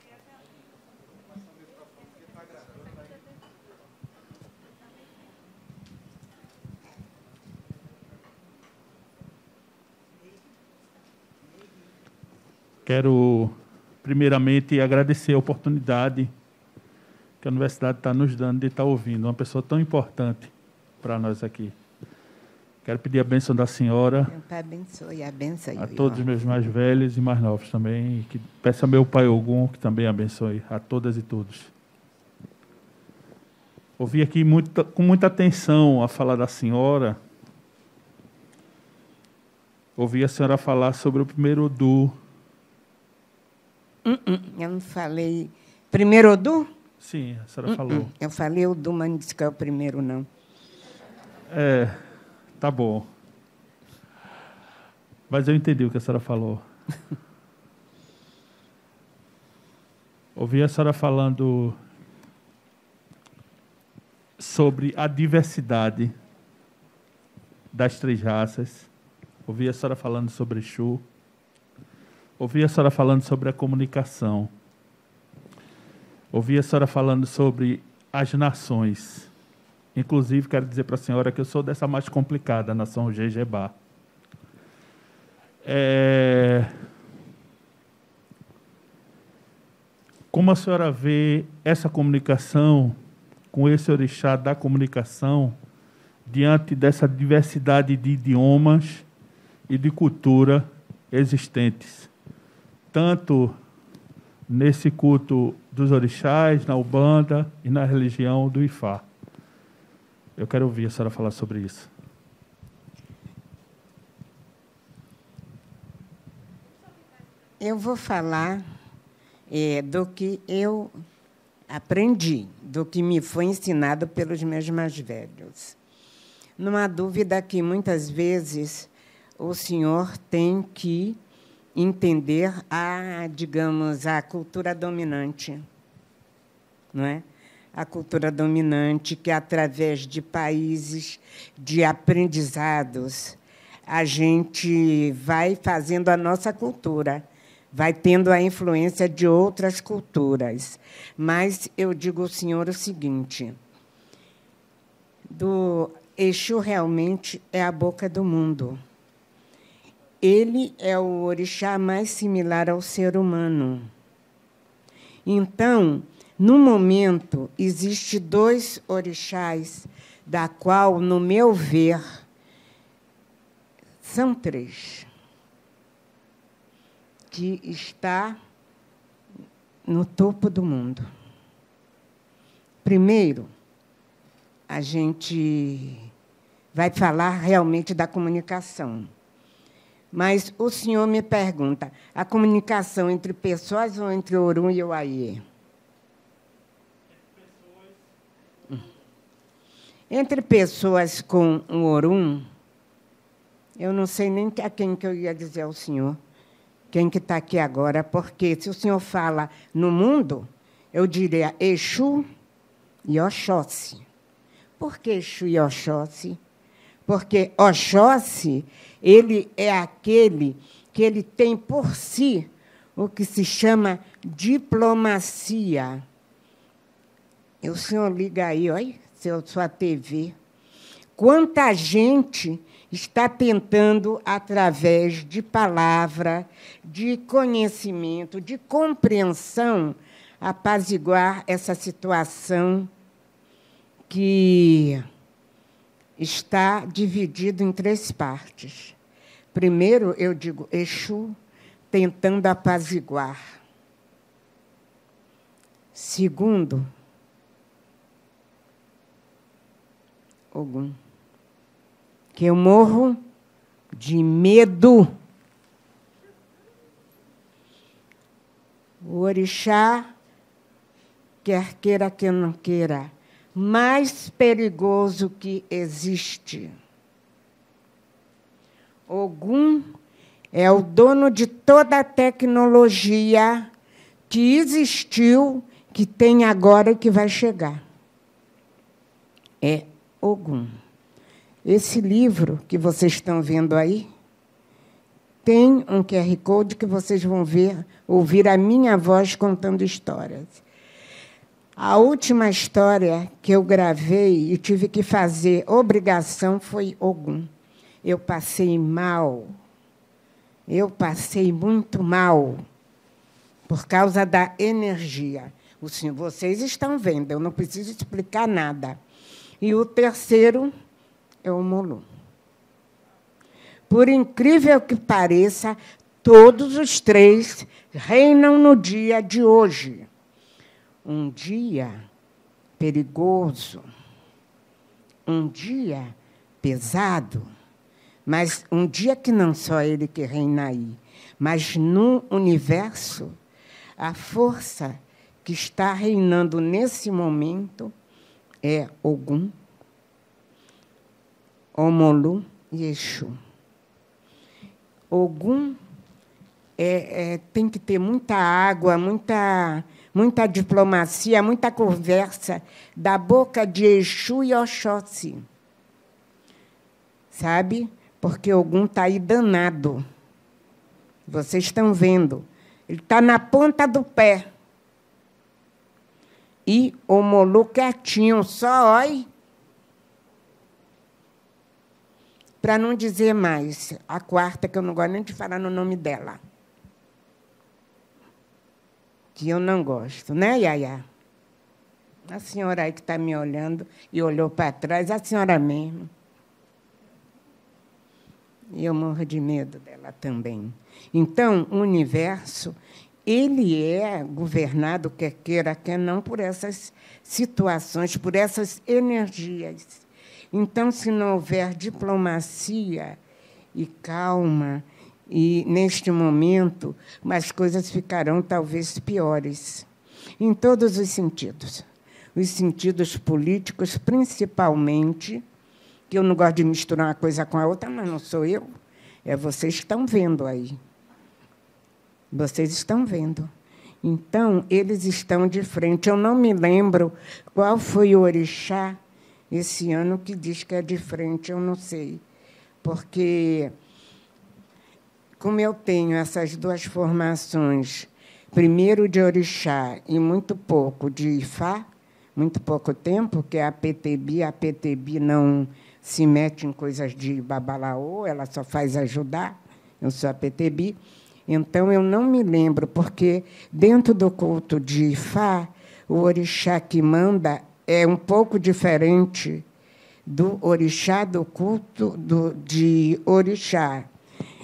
Quero... primeiramente, agradecer a oportunidade que a universidade está nos dando de estar ouvindo uma pessoa tão importante para nós aqui. Quero pedir a bênção da senhora. Abençoe, abençoe. A todos os meus mais velhos e mais novos também. E que peça ao meu pai Ogum que também abençoe a todas e todos. Ouvi aqui com muita atenção a fala da senhora. Ouvi a senhora falar sobre o primeiro Odu. Eu não falei... Primeiro Odu? Sim, a senhora falou. Eu falei Odu, mas não disse que é o primeiro, não. É, tá bom. Mas eu entendi o que a senhora falou. Ouvi a senhora falando sobre a diversidade das 3 raças. Ouvi a senhora falando sobre Exu. Ouvi a senhora falando sobre a comunicação. Ouvi a senhora falando sobre as nações. Inclusive, quero dizer para a senhora que eu sou dessa mais complicada, a nação Jejebá. Como a senhora vê essa comunicação com esse orixá da comunicação diante dessa diversidade de idiomas e de cultura existentes? Tanto nesse culto dos orixás, na Umbanda e na religião do Ifá. Eu quero ouvir a senhora falar sobre isso. Eu vou falar do que eu aprendi, do que me foi ensinado pelos meus mais velhos. Não há dúvida que, muitas vezes, o senhor tem que entender a, digamos, a cultura dominante, não é? A cultura dominante que, através de países, de aprendizados, a gente vai fazendo a nossa cultura, vai tendo a influência de outras culturas. Mas eu digo ao senhor o seguinte, do Exu realmente é a boca do mundo. Ele é o orixá mais similar ao ser humano. Então, no momento, existe 2 orixás, da qual, no meu ver, são 3, que está no topo do mundo. Primeiro, a gente vai falar realmente da comunicação. Mas o senhor me pergunta, a comunicação entre pessoas ou entre Orum e Oaiê? Entre pessoas com o Orum, eu não sei nem a quem que eu ia dizer ao senhor, quem que está aqui agora, porque se o senhor fala no mundo, eu diria Exu e Oxóssi. Por que Exu e Oxóssi? Porque Oxóssi, ele é aquele que ele tem por si o que se chama diplomacia. E o senhor liga aí, olha, sua TV. Quanta gente está tentando, através de palavra, de conhecimento, de compreensão, apaziguar essa situação que... está dividido em 3 partes. Primeiro, eu digo Exu tentando apaziguar Segundo, Ogum, que eu morro de medo. O orixá, quer queira, quer não queira, mais perigoso que existe. Ogum é o dono de toda a tecnologia que existiu, que tem agora e que vai chegar. É Ogum. Esse livro que vocês estão vendo aí tem um QR Code que vocês vão ver, ouvir a minha voz contando histórias. A última história que eu gravei e tive que fazer obrigação foi Ogum. Eu passei mal. Eu passei muito mal por causa da energia. Vocês estão vendo, eu não preciso explicar nada. E o terceiro é o Molu. Por incrível que pareça, todos os três reinam no dia de hoje. Um dia perigoso, um dia pesado, mas um dia que não só ele que reina aí, mas no universo, a força que está reinando nesse momento é Ogum, Omolu e Exu. Ogum tem que ter muita água, muita diplomacia, muita conversa da boca de Exu e Oxóssi, sabe? Porque Ogum está aí danado. Vocês estão vendo. Ele está na ponta do pé. E o Molu quietinho, só oi. Para não dizer mais, a quarta, que eu não gosto nem de falar no nome dela. Que eu não gosto, né, Yaya? A senhora aí que está me olhando e olhou para trás, a senhora mesmo. E eu morro de medo dela também. Então, o universo, ele é governado, quer queira, quer não, por essas situações, por essas energias. Então, se não houver diplomacia e calma, e neste momento, as coisas ficarão talvez piores, em todos os sentidos políticos, principalmente, que eu não gosto de misturar uma coisa com a outra, mas não sou eu, é vocês que estão vendo aí. Vocês estão vendo. Então, eles estão de frente. Eu não me lembro qual foi o orixá esse ano que diz que é de frente, eu não sei. Porque, como eu tenho essas duas formações, primeiro de orixá e muito pouco de Ifá, muito pouco tempo, que a PTB não se mete em coisas de babalaô, ela só faz ajudar, eu sou a PTB. Então, eu não me lembro, porque, dentro do culto de Ifá, o orixá que manda é um pouco diferente do orixá do culto de orixá.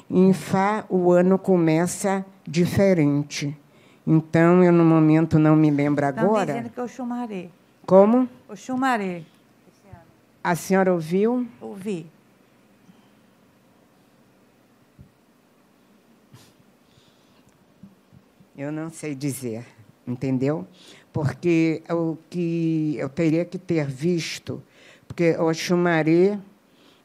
Em Ifá, o ano começa diferente. Então, eu, no momento, não me lembro agora. Estão dizendo que eu chumarei. Como? Eu chumarei. A senhora ouviu? Ouvi. Eu não sei dizer, entendeu? Porque o que eu teria que ter visto, porque o Oxumaré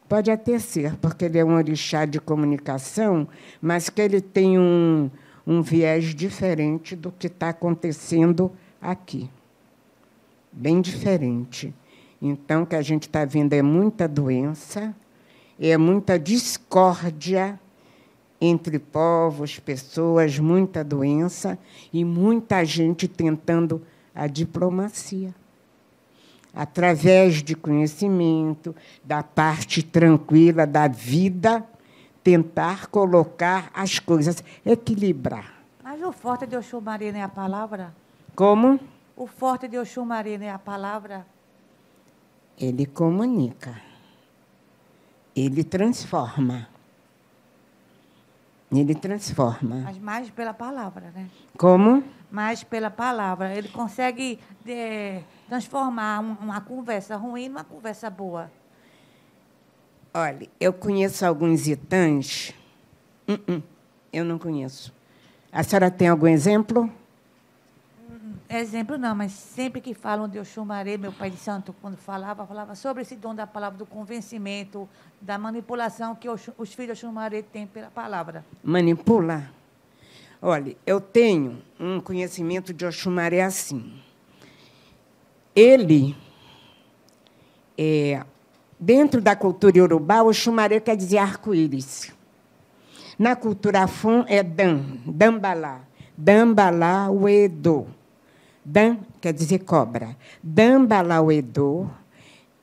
pode até ser, porque ele é um orixá de comunicação, mas que ele tem um viés diferente do que está acontecendo aqui. Bem diferente. Então, o que a gente está vendo é muita doença, é muita discórdia entre povos, pessoas, muita doença e muita gente tentando a diplomacia, através de conhecimento, da parte tranquila da vida, tentar colocar as coisas, equilibrar. Mas o forte de Oxumaré não é a palavra? Como? O forte de Oxumaré não é a palavra? Ele comunica, ele transforma. Ele transforma. Mas mais pela palavra, né? Como? mas pela palavra. Ele consegue transformar uma conversa ruim numa conversa boa. Olha, eu conheço alguns itãs. Eu não conheço. A senhora tem algum exemplo? Exemplo não, mas sempre que falam de Oxumaré, meu pai de santo, quando falava sobre esse dom da palavra, do convencimento, da manipulação que os filhos de Oxumaré têm pela palavra. Manipular? Olha, eu tenho um conhecimento de Oxumaré assim. Ele, dentro da cultura iorubá, Oxumaré quer dizer arco-íris. Na cultura afon é dan, dambalá, dambalá uedô. Dan quer dizer cobra. Dambalauedô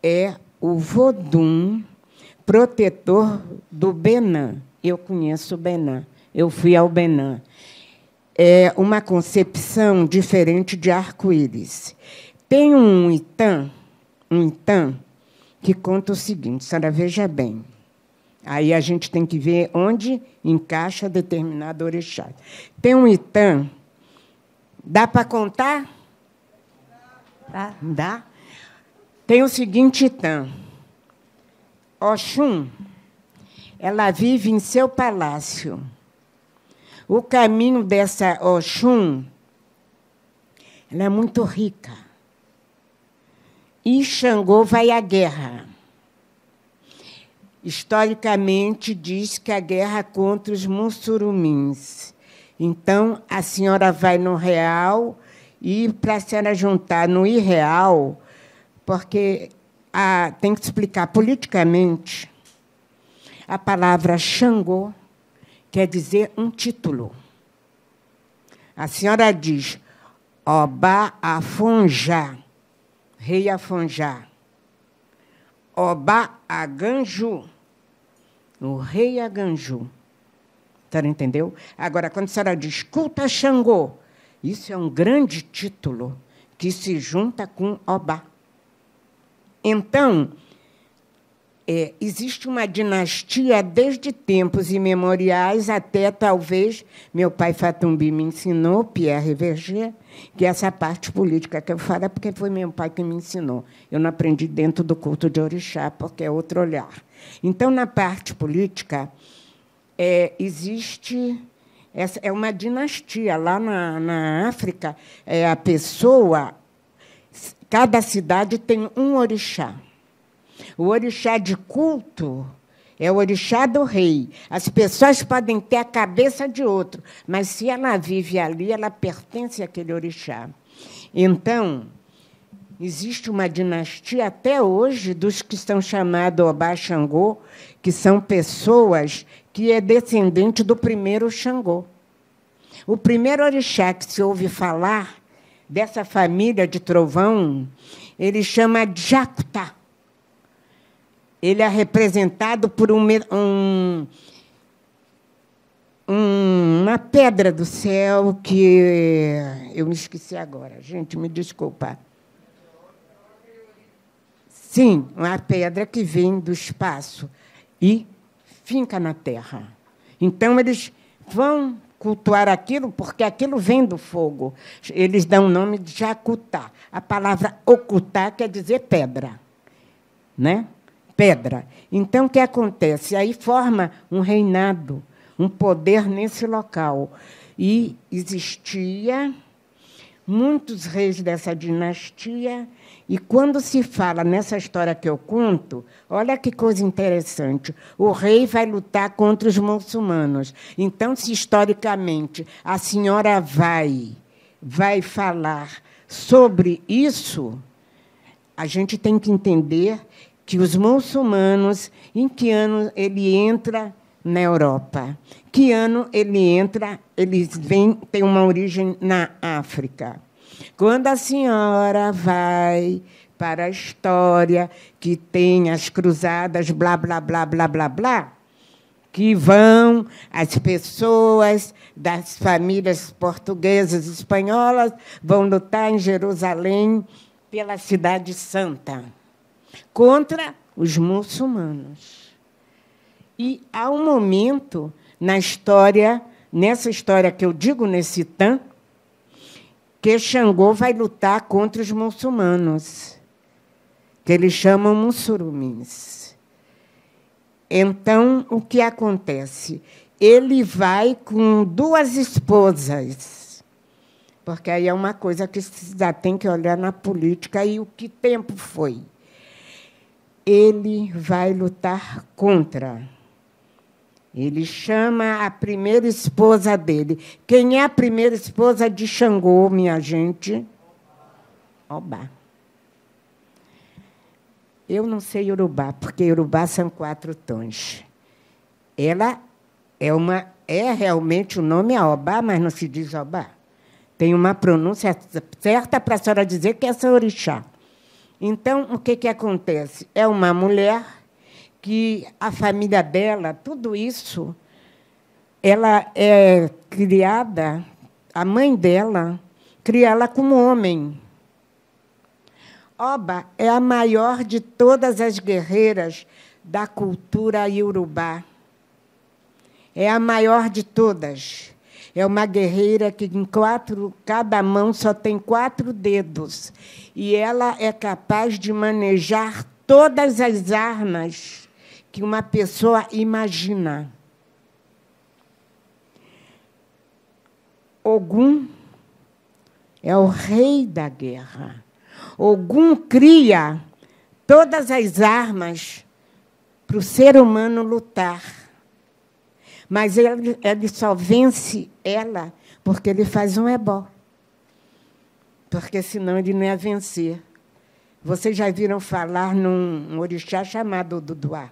é o vodum protetor do Benã. Eu conheço o Benã. Eu fui ao Benã. É uma concepção diferente de arco-íris. Tem um itã que conta o seguinte, senhora, veja bem. Aí a gente tem que ver onde encaixa determinado orixá. Tem um itã. Dá para contar? Dá. Dá. Tem o seguinte itã. Oxum, ela vive em seu palácio. O caminho dessa Oxum, ela é muito rica. E Xangô vai à guerra. Historicamente, diz que a guerra contra os mussurumins. Então, a senhora vai no real e, para a senhora juntar no irreal, porque tem que explicar politicamente, a palavra Xangô quer dizer um título. A senhora diz Oba Afonjá, rei Afonjá. Oba Aganju, o rei Aganju. Entendeu? Agora, quando a senhora diz culta Xangô, isso é um grande título que se junta com Obá. Então, existe uma dinastia desde tempos imemoriais até, talvez, meu pai Fatumbi me ensinou, Pierre Verger, que é essa parte política que eu falo, porque foi meu pai que me ensinou. Eu não aprendi dentro do culto de orixá, porque é outro olhar. Então, na parte política... existe essa, uma dinastia. Lá na África, a pessoa, cada cidade tem um orixá. O orixá de culto é o orixá do rei. As pessoas podem ter a cabeça de outro, mas, se ela vive ali, ela pertence àquele orixá. Então, existe uma dinastia até hoje dos que são chamados Obá Xangô, que são pessoas... que é descendente do primeiro Xangô. O primeiro orixá que se ouve falar dessa família de trovão, ele chama de Jacutá. Ele é representado por uma pedra do céu que... eu me esqueci agora, gente, me desculpa. Sim, uma pedra que vem do espaço e... finca na terra. Então, eles vão cultuar aquilo, porque aquilo vem do fogo. Eles dão o nome de Jacutá. A palavra Ocutá quer dizer pedra. Né? Pedra. Então, o que acontece? Aí forma um reinado, um poder nesse local. E existia muitos reis dessa dinastia. E, quando se fala nessa história que eu conto, olha que coisa interessante, o rei vai lutar contra os muçulmanos. Então, se, historicamente, a senhora vai falar sobre isso, a gente tem que entender que os muçulmanos, em que ano ele entra na Europa, que ano ele entra, eles vêm, tem uma origem na África. Quando a senhora vai para a história que tem as cruzadas, blá, blá, blá, blá, blá, blá, que vão as pessoas das famílias portuguesas, espanholas, vão lutar em Jerusalém pela Cidade Santa contra os muçulmanos. E há um momento na história, nessa história que eu digo nesse tanto, que Xangô vai lutar contra os muçulmanos, que eles chamam mussurumins. Então, o que acontece? Ele vai com duas esposas, porque aí é uma coisa que se dá, tem que olhar na política e o que tempo foi. Ele vai lutar contra. Ele chama a primeira esposa dele. Quem é a primeira esposa de Xangô, minha gente? Obá. Eu não sei Urubá, porque Urubá são 4 tons. Ela é realmente, o nome é Obá, mas não se diz Obá. Tem uma pronúncia certa para a senhora dizer que é essa orixá. Então, o que acontece? É uma mulher que a família dela, tudo isso, ela é criada, a mãe dela cria ela como homem. Oba é a maior de todas as guerreiras da cultura iorubá. É a maior de todas. É uma guerreira que em cada mão só tem 4 dedos. E ela é capaz de manejar todas as armas que uma pessoa imagina. Ogum é o rei da guerra. Ogum cria todas as armas para o ser humano lutar. Mas ele só vence ela porque ele faz um ebó. Porque, senão, ele não ia vencer. Vocês já viram falar num orixá chamado Oduduá.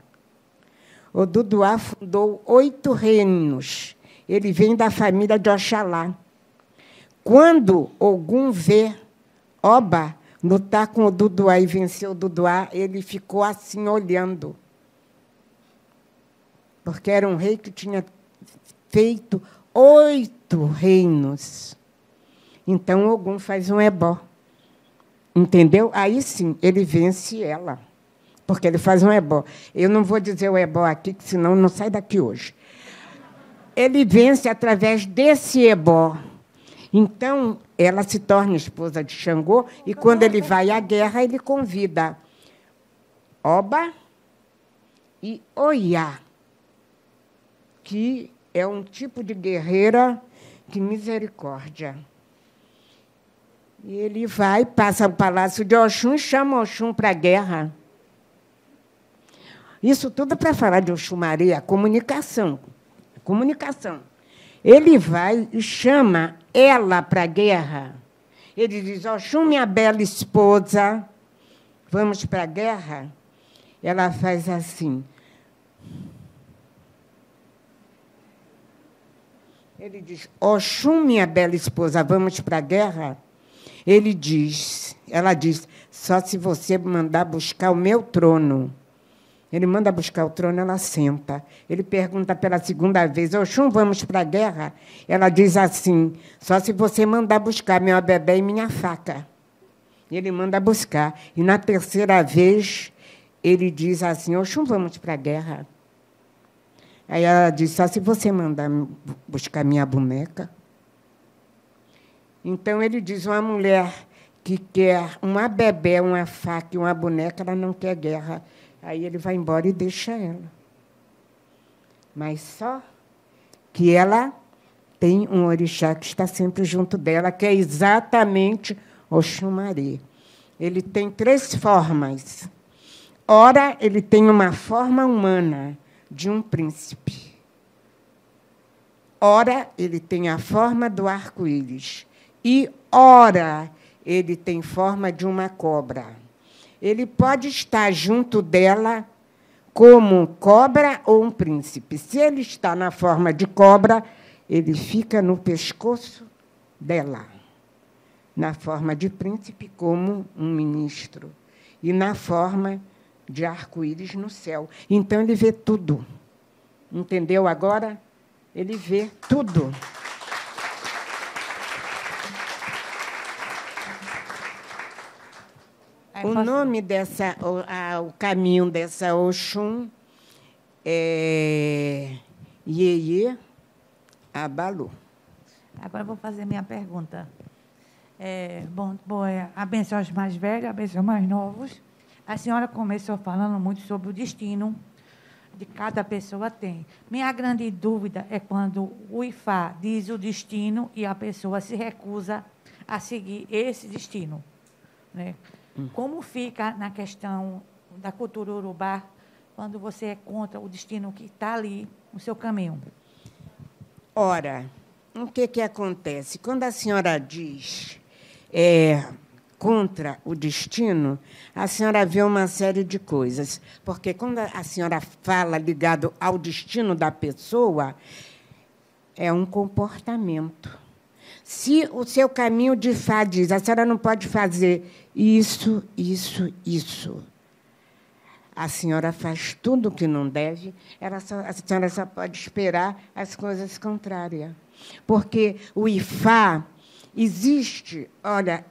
Oduduá fundou 8 reinos. Ele vem da família de Oxalá. Quando Ogum vê Oba lutar com Oduduá e venceu Oduduá, ele ficou assim, olhando. Porque era um rei que tinha feito 8 reinos. Então, Ogum faz um ebó. Entendeu? Aí, sim, ele vence ela, porque ele faz um ebó. Eu não vou dizer o ebó aqui, que senão não sai daqui hoje. Ele vence através desse ebó. Então, ela se torna esposa de Xangô e, quando ele vai à guerra, ele convida Oba e Oiá, que é um tipo de guerreira que misericórdia. E ele vai, passa o palácio de Oxum e chama Oxum para a guerra. Isso tudo para falar de Oxumaré, a comunicação. A comunicação. Ele vai e chama ela para a guerra. Ele diz, Oxum, minha bela esposa, vamos para a guerra? Ela faz assim. Ele diz, Oxum, minha bela esposa, vamos para a guerra? Ele diz, ela diz, só se você mandar buscar o meu trono. Ele manda buscar o trono, ela senta. Ele pergunta pela segunda vez, Oxum, vamos para a guerra? Ela diz assim, só se você mandar buscar meu bebê e minha faca. Ele manda buscar. E, na terceira vez, ele diz assim, Oxum, vamos para a guerra? Aí ela diz, só se você mandar buscar minha boneca. Então, ele diz, uma mulher que quer uma bebê, uma faca e uma boneca, ela não quer guerra. Aí ele vai embora e deixa ela. Mas só que ela tem um orixá que está sempre junto dela, que é exatamente Oxumaré. Ele tem 3 formas. Ora, ele tem uma forma humana, de um príncipe. Ora, ele tem a forma do arco-íris. E, ora, ele tem forma de uma cobra. Ele pode estar junto dela como cobra ou um príncipe. Se ele está na forma de cobra, ele fica no pescoço dela. Na forma de príncipe, como um ministro. E na forma de arco-íris no céu. Então, ele vê tudo. Entendeu agora? Ele vê tudo. O nome dessa... O caminho dessa Oxum é Yeye Abalu. Agora, vou fazer minha pergunta. Abençoe os mais velhos, abençoe os mais novos. A senhora começou falando muito sobre o destino de cada pessoa tem. Minha grande dúvida é quando o IFA diz o destino e a pessoa se recusa a seguir esse destino, né? Como fica na questão da cultura urubá quando você é contra o destino que está ali no seu caminho? Ora, o que que acontece? Quando a senhora diz contra o destino, a senhora vê uma série de coisas. Porque, quando a senhora fala ligado ao destino da pessoa, é um comportamento. Se o seu caminho de fá diz, a senhora não pode fazer isso, isso, isso, a senhora faz tudo o que não deve, a senhora só pode esperar as coisas contrárias. Porque o IFA... existe, olha,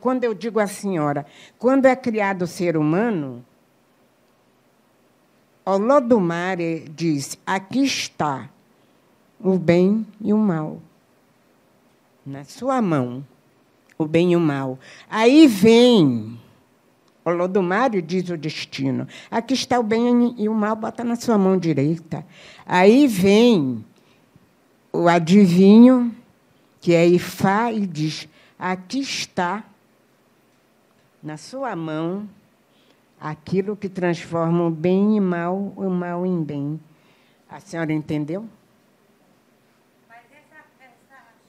quando eu digo à senhora, quando é criado o ser humano, Olodumare diz, aqui está o bem e o mal, na sua mão, o bem e o mal. Aí vem, Olodumare diz o destino, aqui está o bem e o mal, bota na sua mão direita. Aí vem o adivinho, que é Ifá, e diz, aqui está, na sua mão, aquilo que transforma o bem em mal, o mal em bem. A senhora entendeu? Mas essas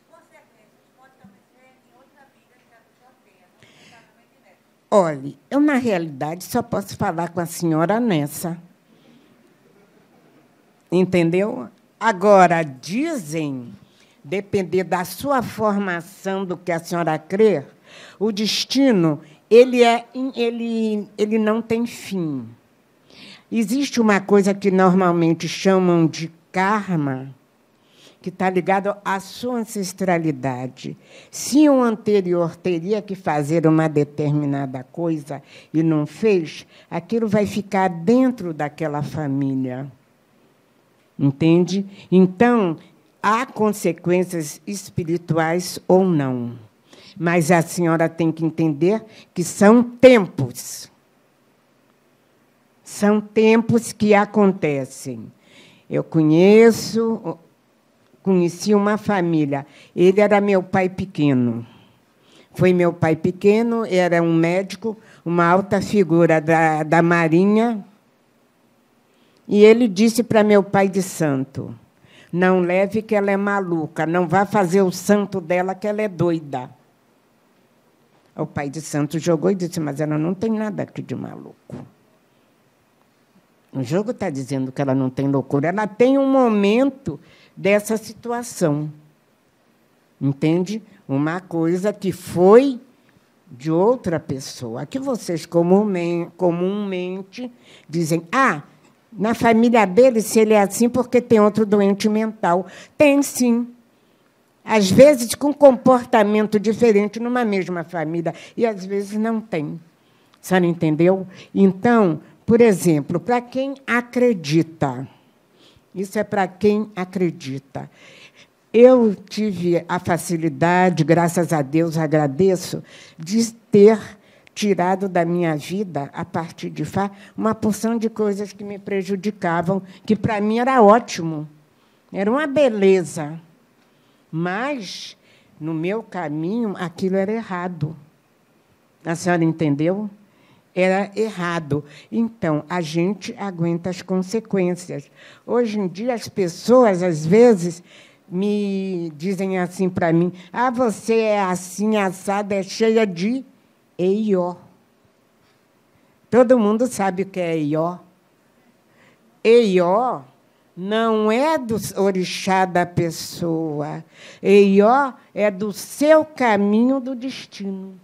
consequências podem também ser em outra vida que a pessoa tenha. Olha, eu, na realidade, só posso falar com a senhora nessa. Entendeu? Agora, dizem... depender da sua formação, do que a senhora crê, o destino ele não tem fim. Existe uma coisa que normalmente chamam de karma, que está ligado à sua ancestralidade. Se um anterior teria que fazer uma determinada coisa e não fez, aquilo vai ficar dentro daquela família. Entende? Então... há consequências espirituais ou não. Mas a senhora tem que entender que são tempos. São tempos que acontecem. Eu conheci uma família. Ele era meu pai pequeno. Foi meu pai pequeno, era um médico, uma alta figura da Marinha. E ele disse para meu pai de santo, não leve que ela é maluca, não vá fazer o santo dela que ela é doida. O pai de santo jogou e disse, mas ela não tem nada aqui de maluco. O jogo está dizendo que ela não tem loucura, ela tem um momento dessa situação. Entende? Uma coisa que foi de outra pessoa, que vocês comumente dizem, ah, na família dele, se ele é assim, porque tem outro doente mental. Tem, sim. Às vezes, com comportamento diferente numa mesma família, e, às vezes, não tem. A senhora entendeu? Então, por exemplo, para quem acredita, isso é para quem acredita. Eu tive a facilidade, graças a Deus, agradeço, de ter tirado da minha vida, a partir de Fá, uma porção de coisas que me prejudicavam, que, para mim, era ótimo. Era uma beleza. Mas, no meu caminho, aquilo era errado. A senhora entendeu? Era errado. Então, a gente aguenta as consequências. Hoje em dia, as pessoas, às vezes... me dizem assim para mim, ah, você é assim, assada, é cheia de... Eió. Todo mundo sabe o que é Eió. Eió não é do orixá da pessoa. Eió é do seu caminho do destino.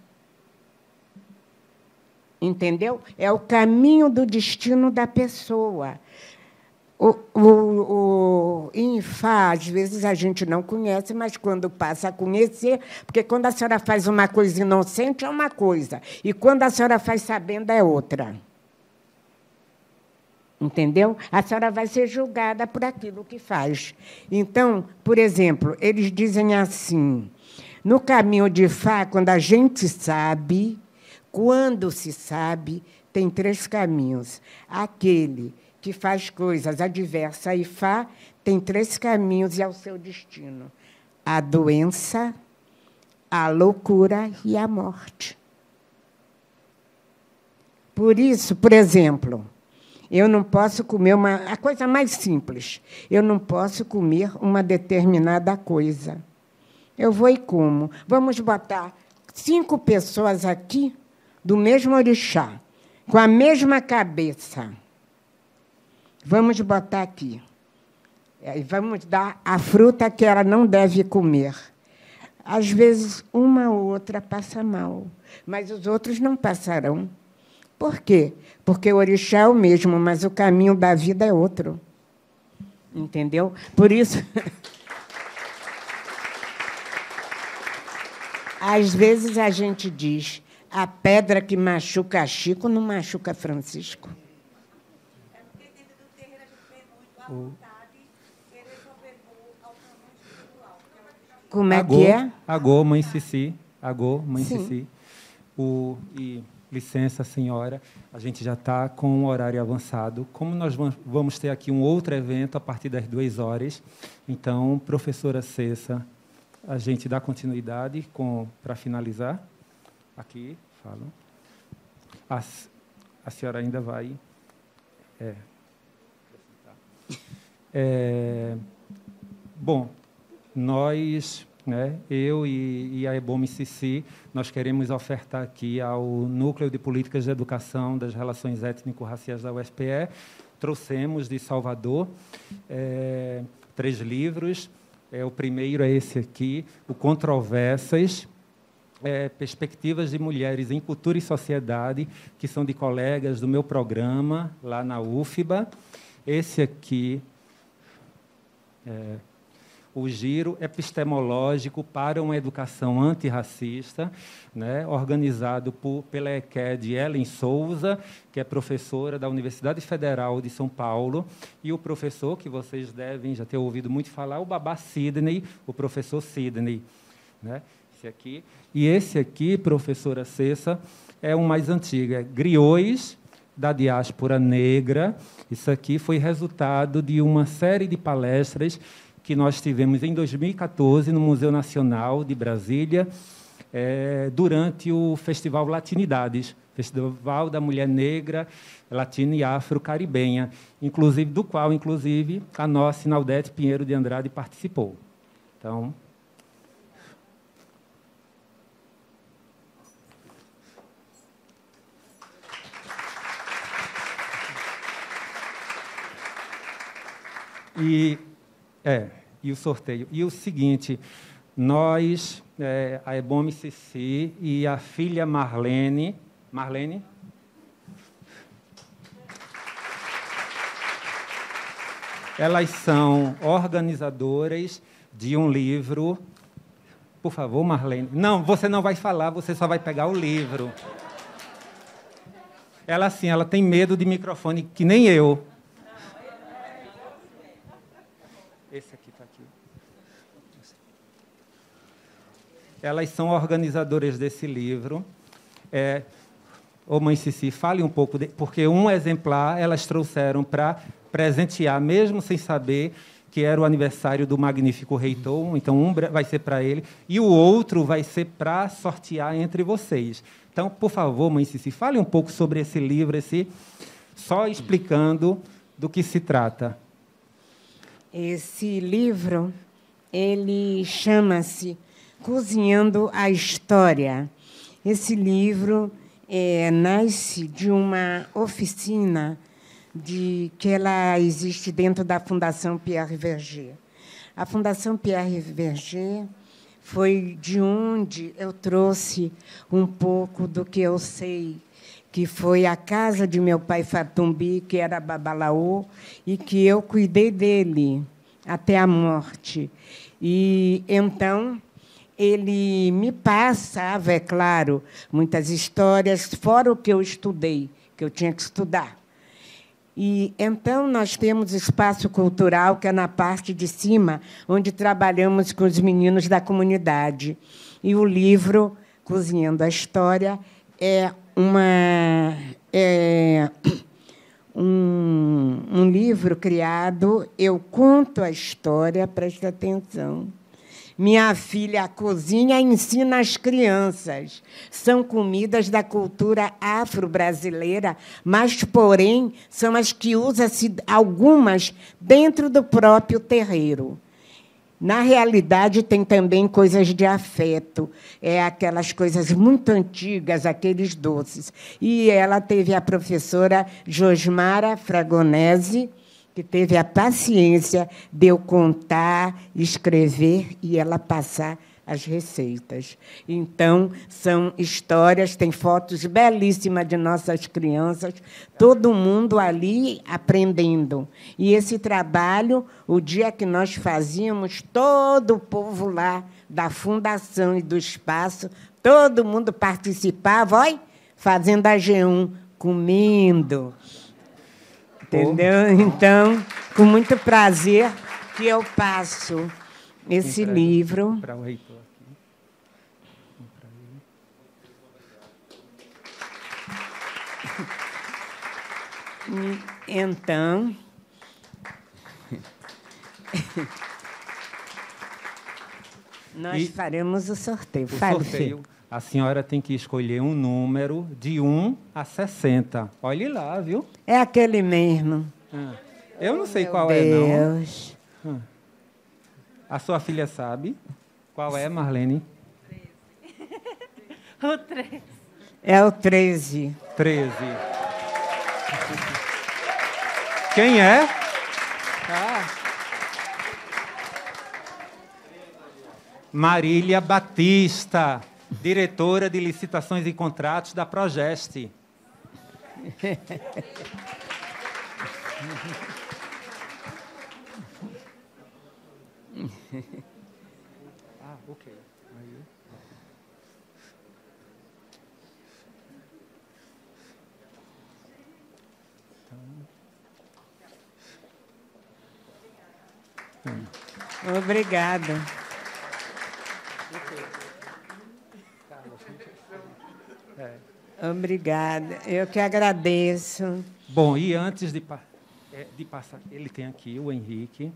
Entendeu? É o caminho do destino da pessoa. O Infá, às vezes, a gente não conhece, mas, quando passa a conhecer... Porque, quando a senhora faz uma coisa inocente, é uma coisa. E, quando a senhora faz sabendo, é outra. Entendeu? A senhora vai ser julgada por aquilo que faz. Então, por exemplo, eles dizem assim, No caminho de Fá, quando a gente sabe, quando se sabe, tem três caminhos. Aquele que faz coisas adversas a Ifá tem três caminhos e é o seu destino: a doença, a loucura e a morte. Por isso, por exemplo, eu não posso comer a coisa mais simples. Eu não posso comer uma determinada coisa. Eu vou e como. Vamos botar 5 pessoas aqui do mesmo orixá, com a mesma cabeça. Vamos botar aqui. E vamos dar a fruta que ela não deve comer. Às vezes, uma ou outra passa mal, mas os outros não passarão. Por quê? Porque o orixá é o mesmo, mas o caminho da vida é outro. Entendeu? Por isso, às vezes a gente diz: a pedra que machuca Chico não machuca Francisco. É porque dentro do terreiro a gente vê muito à vontade, querer resolver ao tamanho espiritual. Como é que é? Agô, mãe Cici. Agô, mãe Cici. Licença, senhora, a gente já está com o horário avançado. Como nós vamos ter aqui um outro evento a partir das 14h, então, professora Cessa, a gente dá continuidade para finalizar. Aqui, falo. A senhora ainda vai... bom, nós... eu e a Ebomi Cici, nós queremos ofertar aqui ao Núcleo de Políticas de Educação das Relações Étnico-Raciais da UFPE. Trouxemos de Salvador 3 livros. O primeiro é esse aqui, o Controversas, Perspectivas de Mulheres em Cultura e Sociedade, que são de colegas do meu programa, lá na UFBA. Esse aqui... o Giro Epistemológico para uma Educação Antirracista, organizado pela ECED Ellen Souza, que é professora da Universidade Federal de São Paulo, e o professor, que vocês devem já ter ouvido muito falar, o Babá Sidney, o professor Sidney. Esse aqui. E esse aqui, professora Cessa, é o mais antigo, Griôs da Diáspora Negra. Isso aqui foi resultado de uma série de palestras que nós tivemos em 2014 no Museu Nacional de Brasília, durante o Festival Latinidades, Festival da Mulher Negra, Latina e Afro-Caribenha, do qual, inclusive, a nossa Inaudete Pinheiro de Andrade participou. Então, e o sorteio. E o seguinte, nós, a Ebomi Cici e a filha Marlene... Marlene? Elas são organizadoras de um livro... Por favor, Marlene. Não, você não vai falar, você só vai pegar o livro. Ela, assim, ela tem medo de microfone, que nem eu. Elas são organizadoras desse livro. Ô, mãe Cici, fale um pouco, porque um exemplar elas trouxeram para presentear, mesmo sem saber que era o aniversário do magnífico reitor. Então, um vai ser para ele e o outro vai ser para sortear entre vocês. Então, por favor, mãe Cici, fale um pouco sobre esse livro, só explicando do que se trata. Esse livro, ele chama-se Cozinhando a História. Esse livro nasce de uma oficina que ela existe dentro da Fundação Pierre Verger. A Fundação Pierre Verger foi de onde eu trouxe um pouco do que eu sei, que foi a casa de meu pai Fatumbi, que era babalaô, e que eu cuidei dele até a morte. E, então... ele me passava, é claro, muitas histórias, fora o que eu estudei, que eu tinha que estudar. E então, nós temos espaço cultural, que é na parte de cima, onde trabalhamos com os meninos da comunidade. E o livro, Cozinhando a História, é um livro criado, eu conto a história, presta atenção. Minha filha cozinha e ensina as crianças. São comidas da cultura afro-brasileira, mas, porém, são as que usa-se algumas dentro do próprio terreiro. Na realidade, tem também coisas de afeto, aquelas coisas muito antigas, aqueles doces. E ela teve a professora Josmara Fragonese, que teve a paciência de eu contar, escrever e ela passar as receitas. Então, são histórias, tem fotos belíssimas de nossas crianças, todo mundo ali aprendendo. E esse trabalho, o dia que nós fazíamos, todo o povo lá da fundação e do espaço, todo mundo participava, olha, fazendo a G1, comendo. Entendeu? Então, com muito prazer que eu passo esse livro. Para o reitor aqui. Então. Nós faremos o sorteio. A senhora tem que escolher um número de 1 a 60. Olhe lá, viu? É aquele mesmo. Eu não sei qual é, não. Deus. A sua filha sabe? Qual é, Marlene? 13. O 13. É o 13. 13. Quem é? Marília Batista, diretora de Licitações e Contratos da Progeste. Ok. Obrigada. Obrigada, eu que agradeço. Bom, e antes de passar, ele tem aqui o Henrique,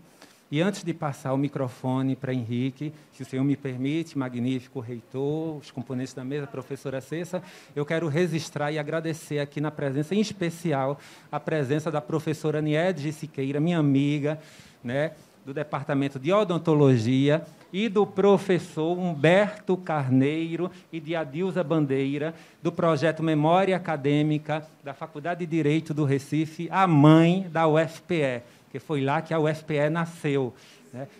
e antes de passar o microfone para Henrique, se o senhor me permite, magnífico reitor, os componentes da mesa, professora Cessa, eu quero registrar e agradecer aqui na presença, em especial, a presença da professora Niedge Siqueira, minha amiga, né, do Departamento de Odontologia, e do professor Humberto Carneiro e de Adilza Bandeira, do projeto Memória Acadêmica da Faculdade de Direito do Recife, a mãe da UFPE, que foi lá que a UFPE nasceu.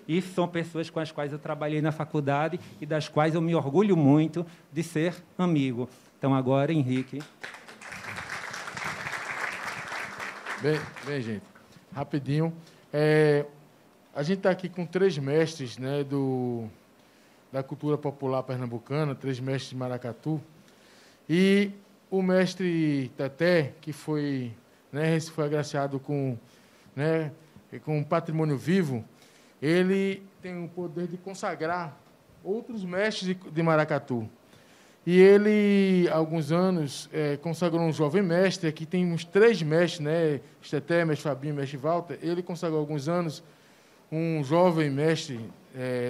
E são pessoas com as quais eu trabalhei na faculdade e das quais eu me orgulho muito de ser amigo. Então, agora, Henrique. Bem, gente, rapidinho. A gente está aqui com 3 mestres, né, da cultura popular pernambucana, 3 mestres de maracatu, e o mestre Teté, que foi agraciado com um patrimônio vivo, ele tem o poder de consagrar outros mestres de maracatu. E ele, há alguns anos, consagrou um jovem mestre, aqui tem uns 3 mestres, né, Teté, mestre Fabinho, mestre Walter, ele consagrou há alguns anos um jovem mestre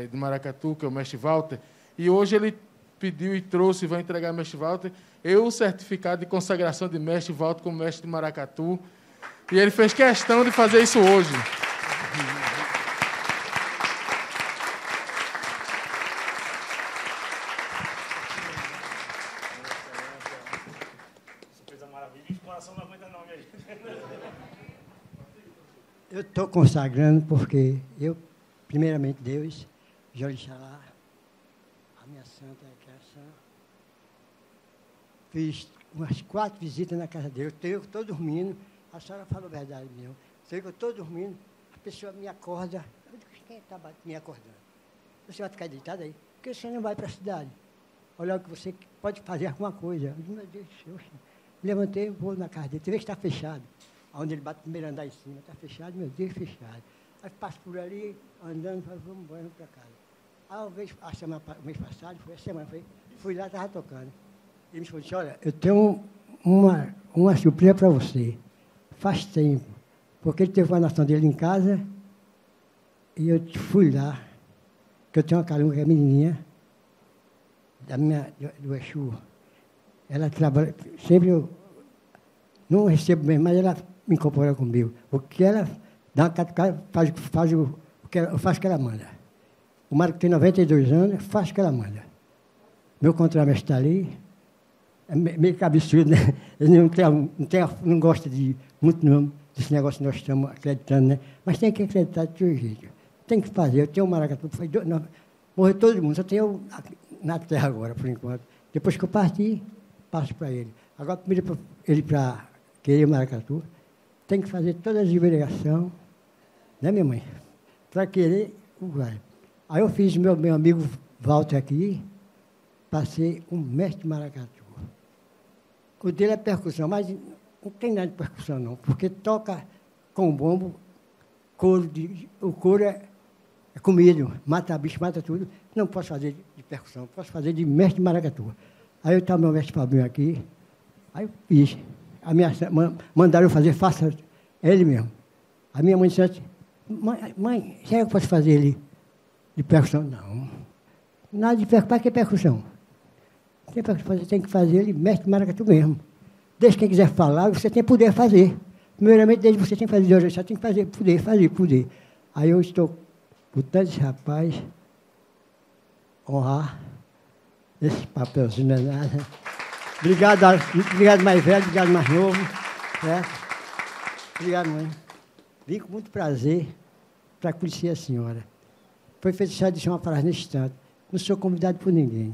de maracatu, que é o mestre Walter, e hoje ele pediu e trouxe, vai entregar ao mestre Walter, o certificado de consagração de mestre Walter como mestre de maracatu, e ele fez questão de fazer isso hoje. Eu estou consagrando porque eu, primeiramente, Deus, Jorixalá, a minha santa criação, fiz umas 4 visitas na casa dele. Eu estou dormindo, a senhora falou a verdade mesmo. Eu estou dormindo, a pessoa me acorda. Eu digo, quem está me acordando? Você vai ficar deitado aí? Porque você não vai para a cidade. Olha o que você pode fazer alguma coisa. Eu digo, meu Deus do céu. Levantei, vou na casa dele. Tem que estar fechado. onde ele bate o primeiro andar em cima, está fechado, meu Deus, fechado. Aí passo por ali, andando, falei, vamos embora, vamos para casa. Aí o mês passado, foi a semana, fui lá, estava tocando. Ele me falou assim, olha, eu tenho uma surpresa para você. Faz tempo, porque ele teve uma nação dele em casa e eu fui lá, que eu tenho uma calunga que é menininha, do Exu. Ela trabalha, sempre eu não recebo mesmo, mas ela me incorpora comigo. O que ela dá uma catucada, faz o que ela manda. O Marco tem 92 anos, faz o que ela manda. Meu contramestre está ali, é meio cabeçudo, né? Ele não gosta de muito não, desse negócio que nós estamos acreditando, né? Mas tem que acreditar de todo jeito. Tem que fazer. Eu tenho um maracatu, morreu todo mundo, só tenho eu na terra agora, por enquanto. Depois que eu parti, passo para ele. Agora, primeiro, ele para querer maracatu, tem que fazer toda a divulgação, né, minha mãe? Para querer o lugar. Aí eu fiz meu amigo Walter aqui, passei um mestre de maracatu. O dele é percussão, mas não tem nada de percussão, não, porque toca com bombo, o couro é comido, mata bicho, mata tudo. Não posso fazer de percussão, posso fazer de mestre de maracatu. Aí eu estava meu mestre Fabinho aqui, aí eu fiz. A minha, mandaram eu fazer, faça ele mesmo. A minha mãe disse assim, mãe, será que eu posso fazer ele de percussão? Não. Nada de percussão, para que percussão? Tem que fazer ele mestre de maracatu mesmo. Desde quem quiser falar, você tem poder fazer. Primeiramente, desde você tem que fazer de orixá, tem que fazer, poder. Aí eu estou botando esse rapaz, honrar esse papelzinho, não é nada. Obrigado mais velho, obrigado mais novo. Certo? Obrigado, mãe. Vim com muito prazer para conhecer a senhora. Foi feito de uma frase nesse instante. Não sou convidado por ninguém.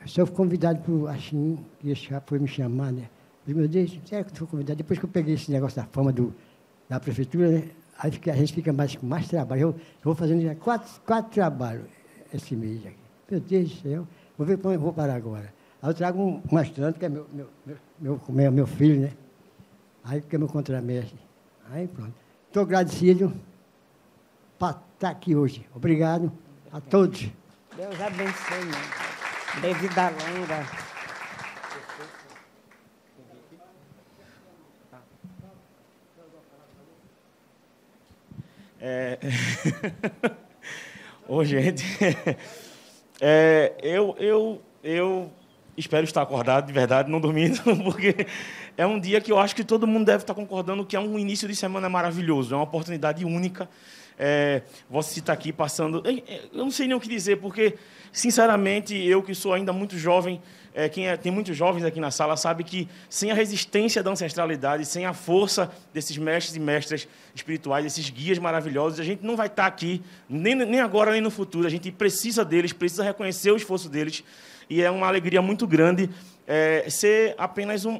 Eu sou convidado por, assim, que foi me chamar, né? Eu falei, meu Deus, será que eu fui convidado? Depois que eu peguei esse negócio da fama da prefeitura, né? Aí a gente fica com mais trabalho. Eu vou fazendo já quatro trabalhos esse mês aqui. Meu Deus do céu, vou ver para onde eu vou parar agora. Aí eu trago um estudante, que é meu filho, né? Aí que é meu contramestre. Aí pronto. Estou agradecido para estar aqui hoje. Obrigado a todos. Deus abençoe, meu. De vida longa. Ô, gente, eu espero estar acordado, de verdade, não dormindo, porque é um dia que eu acho que todo mundo deve estar concordando que é um início de semana maravilhoso, é uma oportunidade única. Você está aqui passando... Eu não sei nem o que dizer, porque, sinceramente, eu que sou ainda muito jovem, tem muitos jovens aqui na sala, sabe que sem a resistência da ancestralidade, sem a força desses mestres e mestras espirituais, esses guias maravilhosos, a gente não vai estar aqui, nem agora, nem no futuro. A gente precisa deles, precisa reconhecer o esforço deles. E é uma alegria muito grande ser apenas um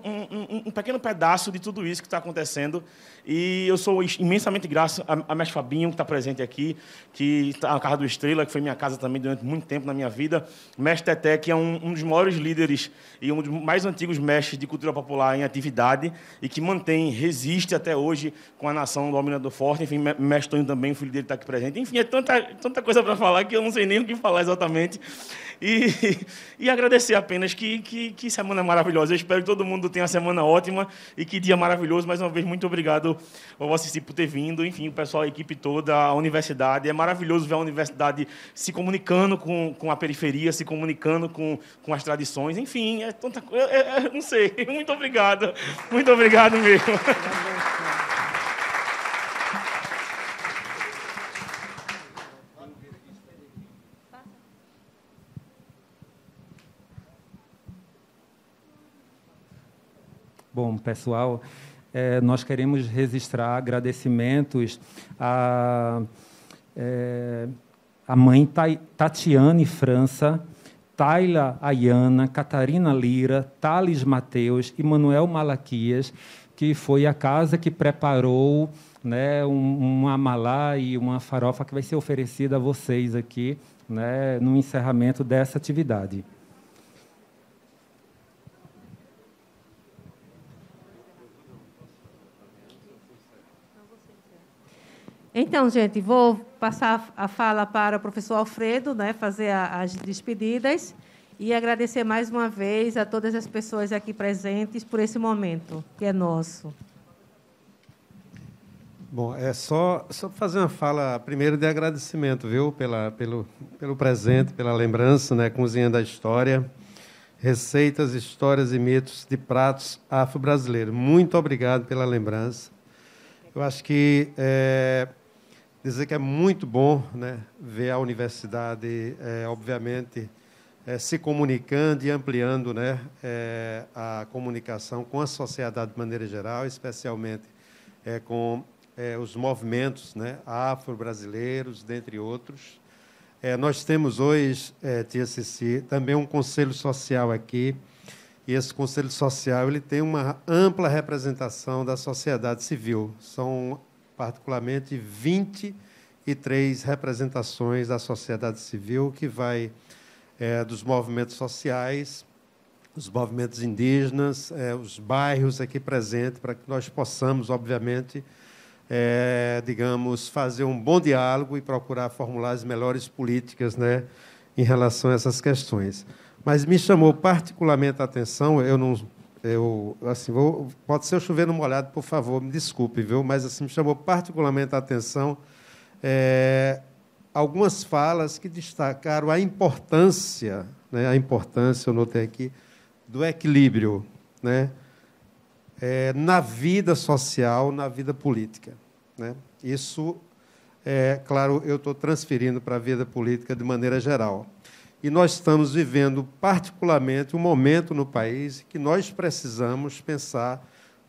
pequeno pedaço de tudo isso que está acontecendo. E eu sou imensamente grato a mestre Fabinho, que está presente aqui, que está na casa do Estrela, que foi minha casa também durante muito tempo na minha vida. Mestre Teté, que é um dos maiores líderes e um dos mais antigos mestres de cultura popular em atividade e que resiste até hoje com a nação do Almirante do Forte. Enfim, mestre Tonho também, o filho dele está aqui presente. Enfim, é tanta coisa para falar que eu não sei nem o que falar exatamente. E agradecer apenas que semana maravilhosa. Eu espero que todo mundo tenha uma semana ótima e que dia maravilhoso. Mais uma vez, muito obrigado ao Vossicípio por ter vindo. Enfim, o pessoal, a equipe toda, a universidade. É maravilhoso ver a universidade se comunicando com a periferia, se comunicando com as tradições. Enfim, é tanta coisa. Não sei. Muito obrigado. Muito obrigado mesmo. Bom, pessoal, nós queremos registrar agradecimentos à mãe Tatiane França, Taila Ayana, Catarina Lira, Thales Mateus e Manuel Malaquias, que foi a casa que preparou, né, uma amalá e uma farofa que vai ser oferecida a vocês aqui, né, no encerramento dessa atividade. Então, gente, vou passar a fala para o professor Alfredo, né, fazer as despedidas e agradecer mais uma vez a todas as pessoas aqui presentes por esse momento, que é nosso. Bom, é só fazer uma fala primeiro de agradecimento, viu, pelo presente, pela lembrança, né, cozinha da história, receitas, histórias e mitos de pratos afro-brasileiros. Muito obrigado pela lembrança. Eu acho que dizer que é muito bom, né, ver a universidade, obviamente, se comunicando e ampliando, né, a comunicação com a sociedade de maneira geral, especialmente com os movimentos, né, afro-brasileiros, dentre outros. Nós temos hoje, tia Cici, também um conselho social aqui, e esse conselho social ele tem uma ampla representação da sociedade civil. São, particularmente, 23 representações da sociedade civil, que vai dos movimentos sociais, os movimentos indígenas, os bairros aqui presentes, para que nós possamos, obviamente, digamos, fazer um bom diálogo e procurar formular as melhores políticas, né, em relação a essas questões. Mas me chamou particularmente a atenção, pode ser chover no molhado, por favor, me desculpe, viu? Mas assim me chamou particularmente a atenção algumas falas que destacaram a importância, né? A importância, eu notei aqui, do equilíbrio, né? Na vida social, na vida política, né? Isso, claro, eu estou transferindo para a vida política de maneira geral. E nós estamos vivendo, particularmente, um momento no país que nós precisamos pensar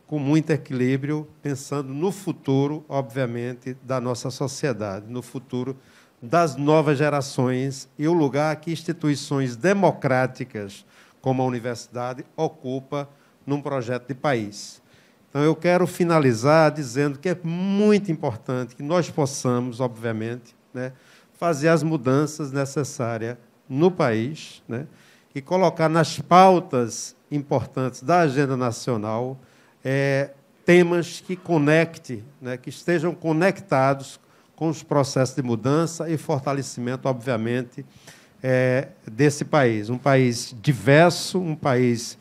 com muito equilíbrio, pensando no futuro, obviamente, da nossa sociedade, no futuro das novas gerações e o lugar que instituições democráticas, como a universidade, ocupa num projeto de país. Então, eu quero finalizar dizendo que é muito importante que nós possamos, obviamente, né, fazer as mudanças necessárias no país, né, e colocar nas pautas importantes da agenda nacional temas que conectem, né, que estejam conectados com os processos de mudança e fortalecimento, obviamente, desse país. Um país diverso, um país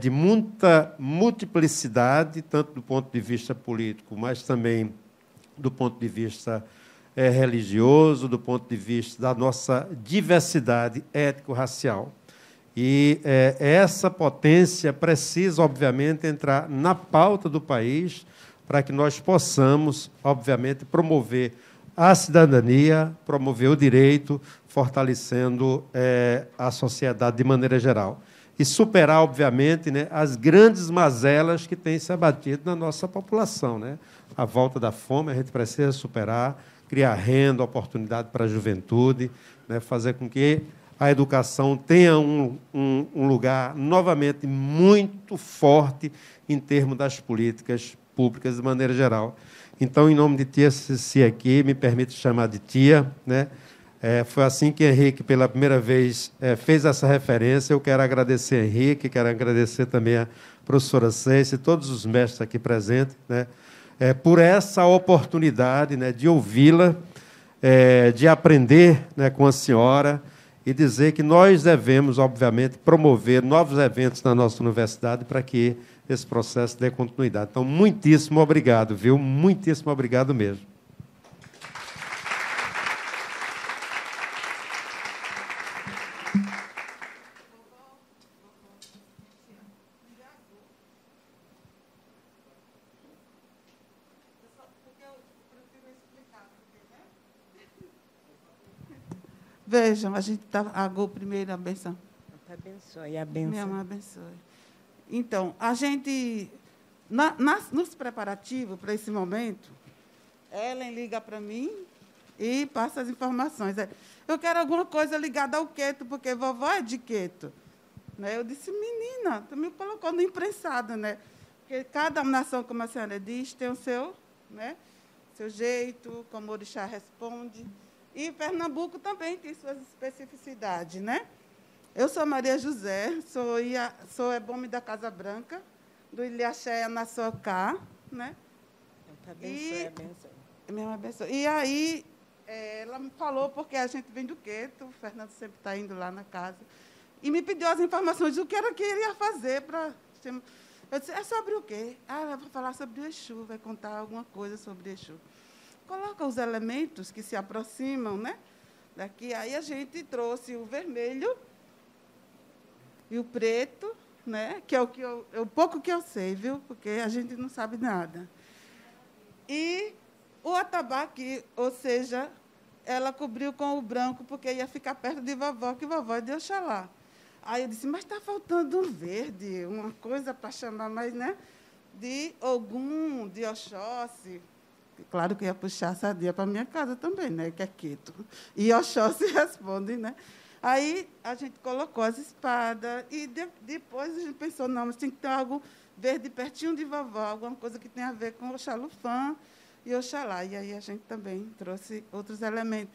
de muita multiplicidade, tanto do ponto de vista político, mas também do ponto de vista religioso, do ponto de vista da nossa diversidade étnico-racial. E essa potência precisa, obviamente, entrar na pauta do país para que nós possamos, obviamente, promover a cidadania, promover o direito, fortalecendo a sociedade de maneira geral. E superar, obviamente, né, as grandes mazelas que têm se abatido na nossa população, né? A volta da fome, a gente precisa superar, criar renda, oportunidade para a juventude, né, fazer com que a educação tenha um lugar, novamente, muito forte em termos das políticas públicas de maneira geral. Então, em nome de tia Cici aqui, me permite chamar de tia, né? Foi assim que Henrique, pela primeira vez, fez essa referência. Eu quero agradecer a Henrique, quero agradecer também a professora Ceci e todos os mestres aqui presentes, né? Por essa oportunidade, né, de ouvi-la, de aprender, né, com a senhora e dizer que nós devemos, obviamente, promover novos eventos na nossa universidade para que esse processo dê continuidade. Então, muitíssimo obrigado, viu? Muitíssimo obrigado mesmo. Vejam, a gente está... Agora, primeiro, a benção. Abençoe, a benção. Minha mãe abençoe. Então, a gente... Nos preparativos para esse momento, Ellen liga para mim e passa as informações. Eu quero alguma coisa ligada ao Queto, porque vovó é de Queto. Eu disse, menina, tu me colocou no imprensado, né? Porque cada nação, como a senhora diz, tem o seu, né, seu jeito, como o orixá responde. E Pernambuco também tem suas especificidades, né? Eu sou Maria José, sou Ebomi da Casa Branca, do Ilê Axé na Soca, né? Então, tá bem, e Minha mãe pensou. E aí, ela me falou, porque a gente vem do Queto, o Fernando sempre está indo lá na casa, e me pediu as informações do que era que ele ia fazer para... Eu disse, é sobre o quê? Ah, ela vai falar sobre o Exu, vai contar alguma coisa sobre o Exu. Coloca os elementos que se aproximam, né? Daqui, aí a gente trouxe o vermelho e o preto, né? Que é o que é o pouco que eu sei, viu? Porque a gente não sabe nada. E o atabaque, ou seja, ela cobriu com o branco, porque ia ficar perto de vovó, que vovó é de Oxalá. Aí eu disse, mas está faltando um verde, uma coisa para chamar mais, né? De Ogum, de Oxóssi. Claro que ia puxar a sardinha para a minha casa também, né? Que é Queto. E Oxóssi responde, né? Aí a gente colocou as espadas e depois a gente pensou, não, mas tem que ter algo verde pertinho de vovó, alguma coisa que tenha a ver com Oxalufã e Oxalá. E aí a gente também trouxe outros elementos.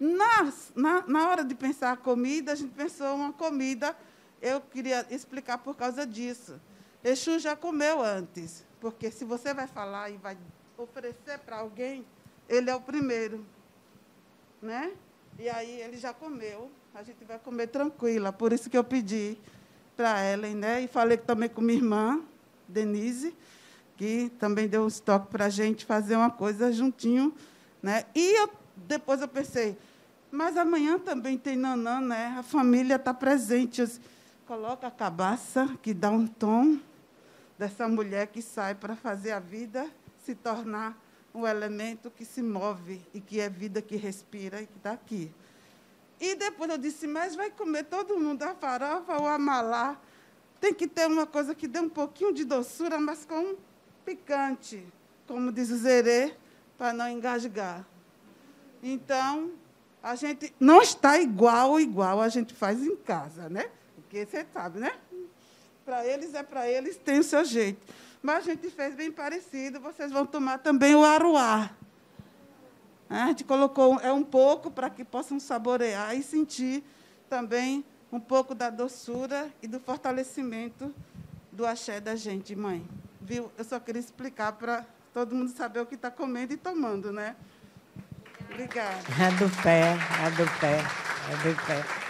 Na hora de pensar a comida, a gente pensou uma comida, eu queria explicar por causa disso. Exu já comeu antes, porque se você vai falar e vai oferecer para alguém, ele é o primeiro, né? E aí ele já comeu, a gente vai comer tranquila, por isso que eu pedi para Helen, né? E falei também com minha irmã, Denise, que também deu um toque para a gente fazer uma coisa juntinho, né? E depois eu pensei, mas amanhã também tem nanã, né? A família está presente. Coloca a cabaça, que dá um tom dessa mulher que sai para fazer a vida se tornar um elemento que se move e que é vida que respira e que está aqui. E depois eu disse, mas vai comer todo mundo a farofa ou a malá. Tem que ter uma coisa que dê um pouquinho de doçura, mas com picante, como diz o Zerê, para não engasgar. Então, a gente não está igual a gente faz em casa, né? Porque você sabe, né? Para eles, tem o seu jeito. Mas a gente fez bem parecido, vocês vão tomar também o aruá. A gente colocou um pouco para que possam saborear e sentir também um pouco da doçura e do fortalecimento do axé da gente, mãe. Viu? Eu só queria explicar para todo mundo saber o que está comendo e tomando, né? Obrigada. É do pé, é do pé, é do pé.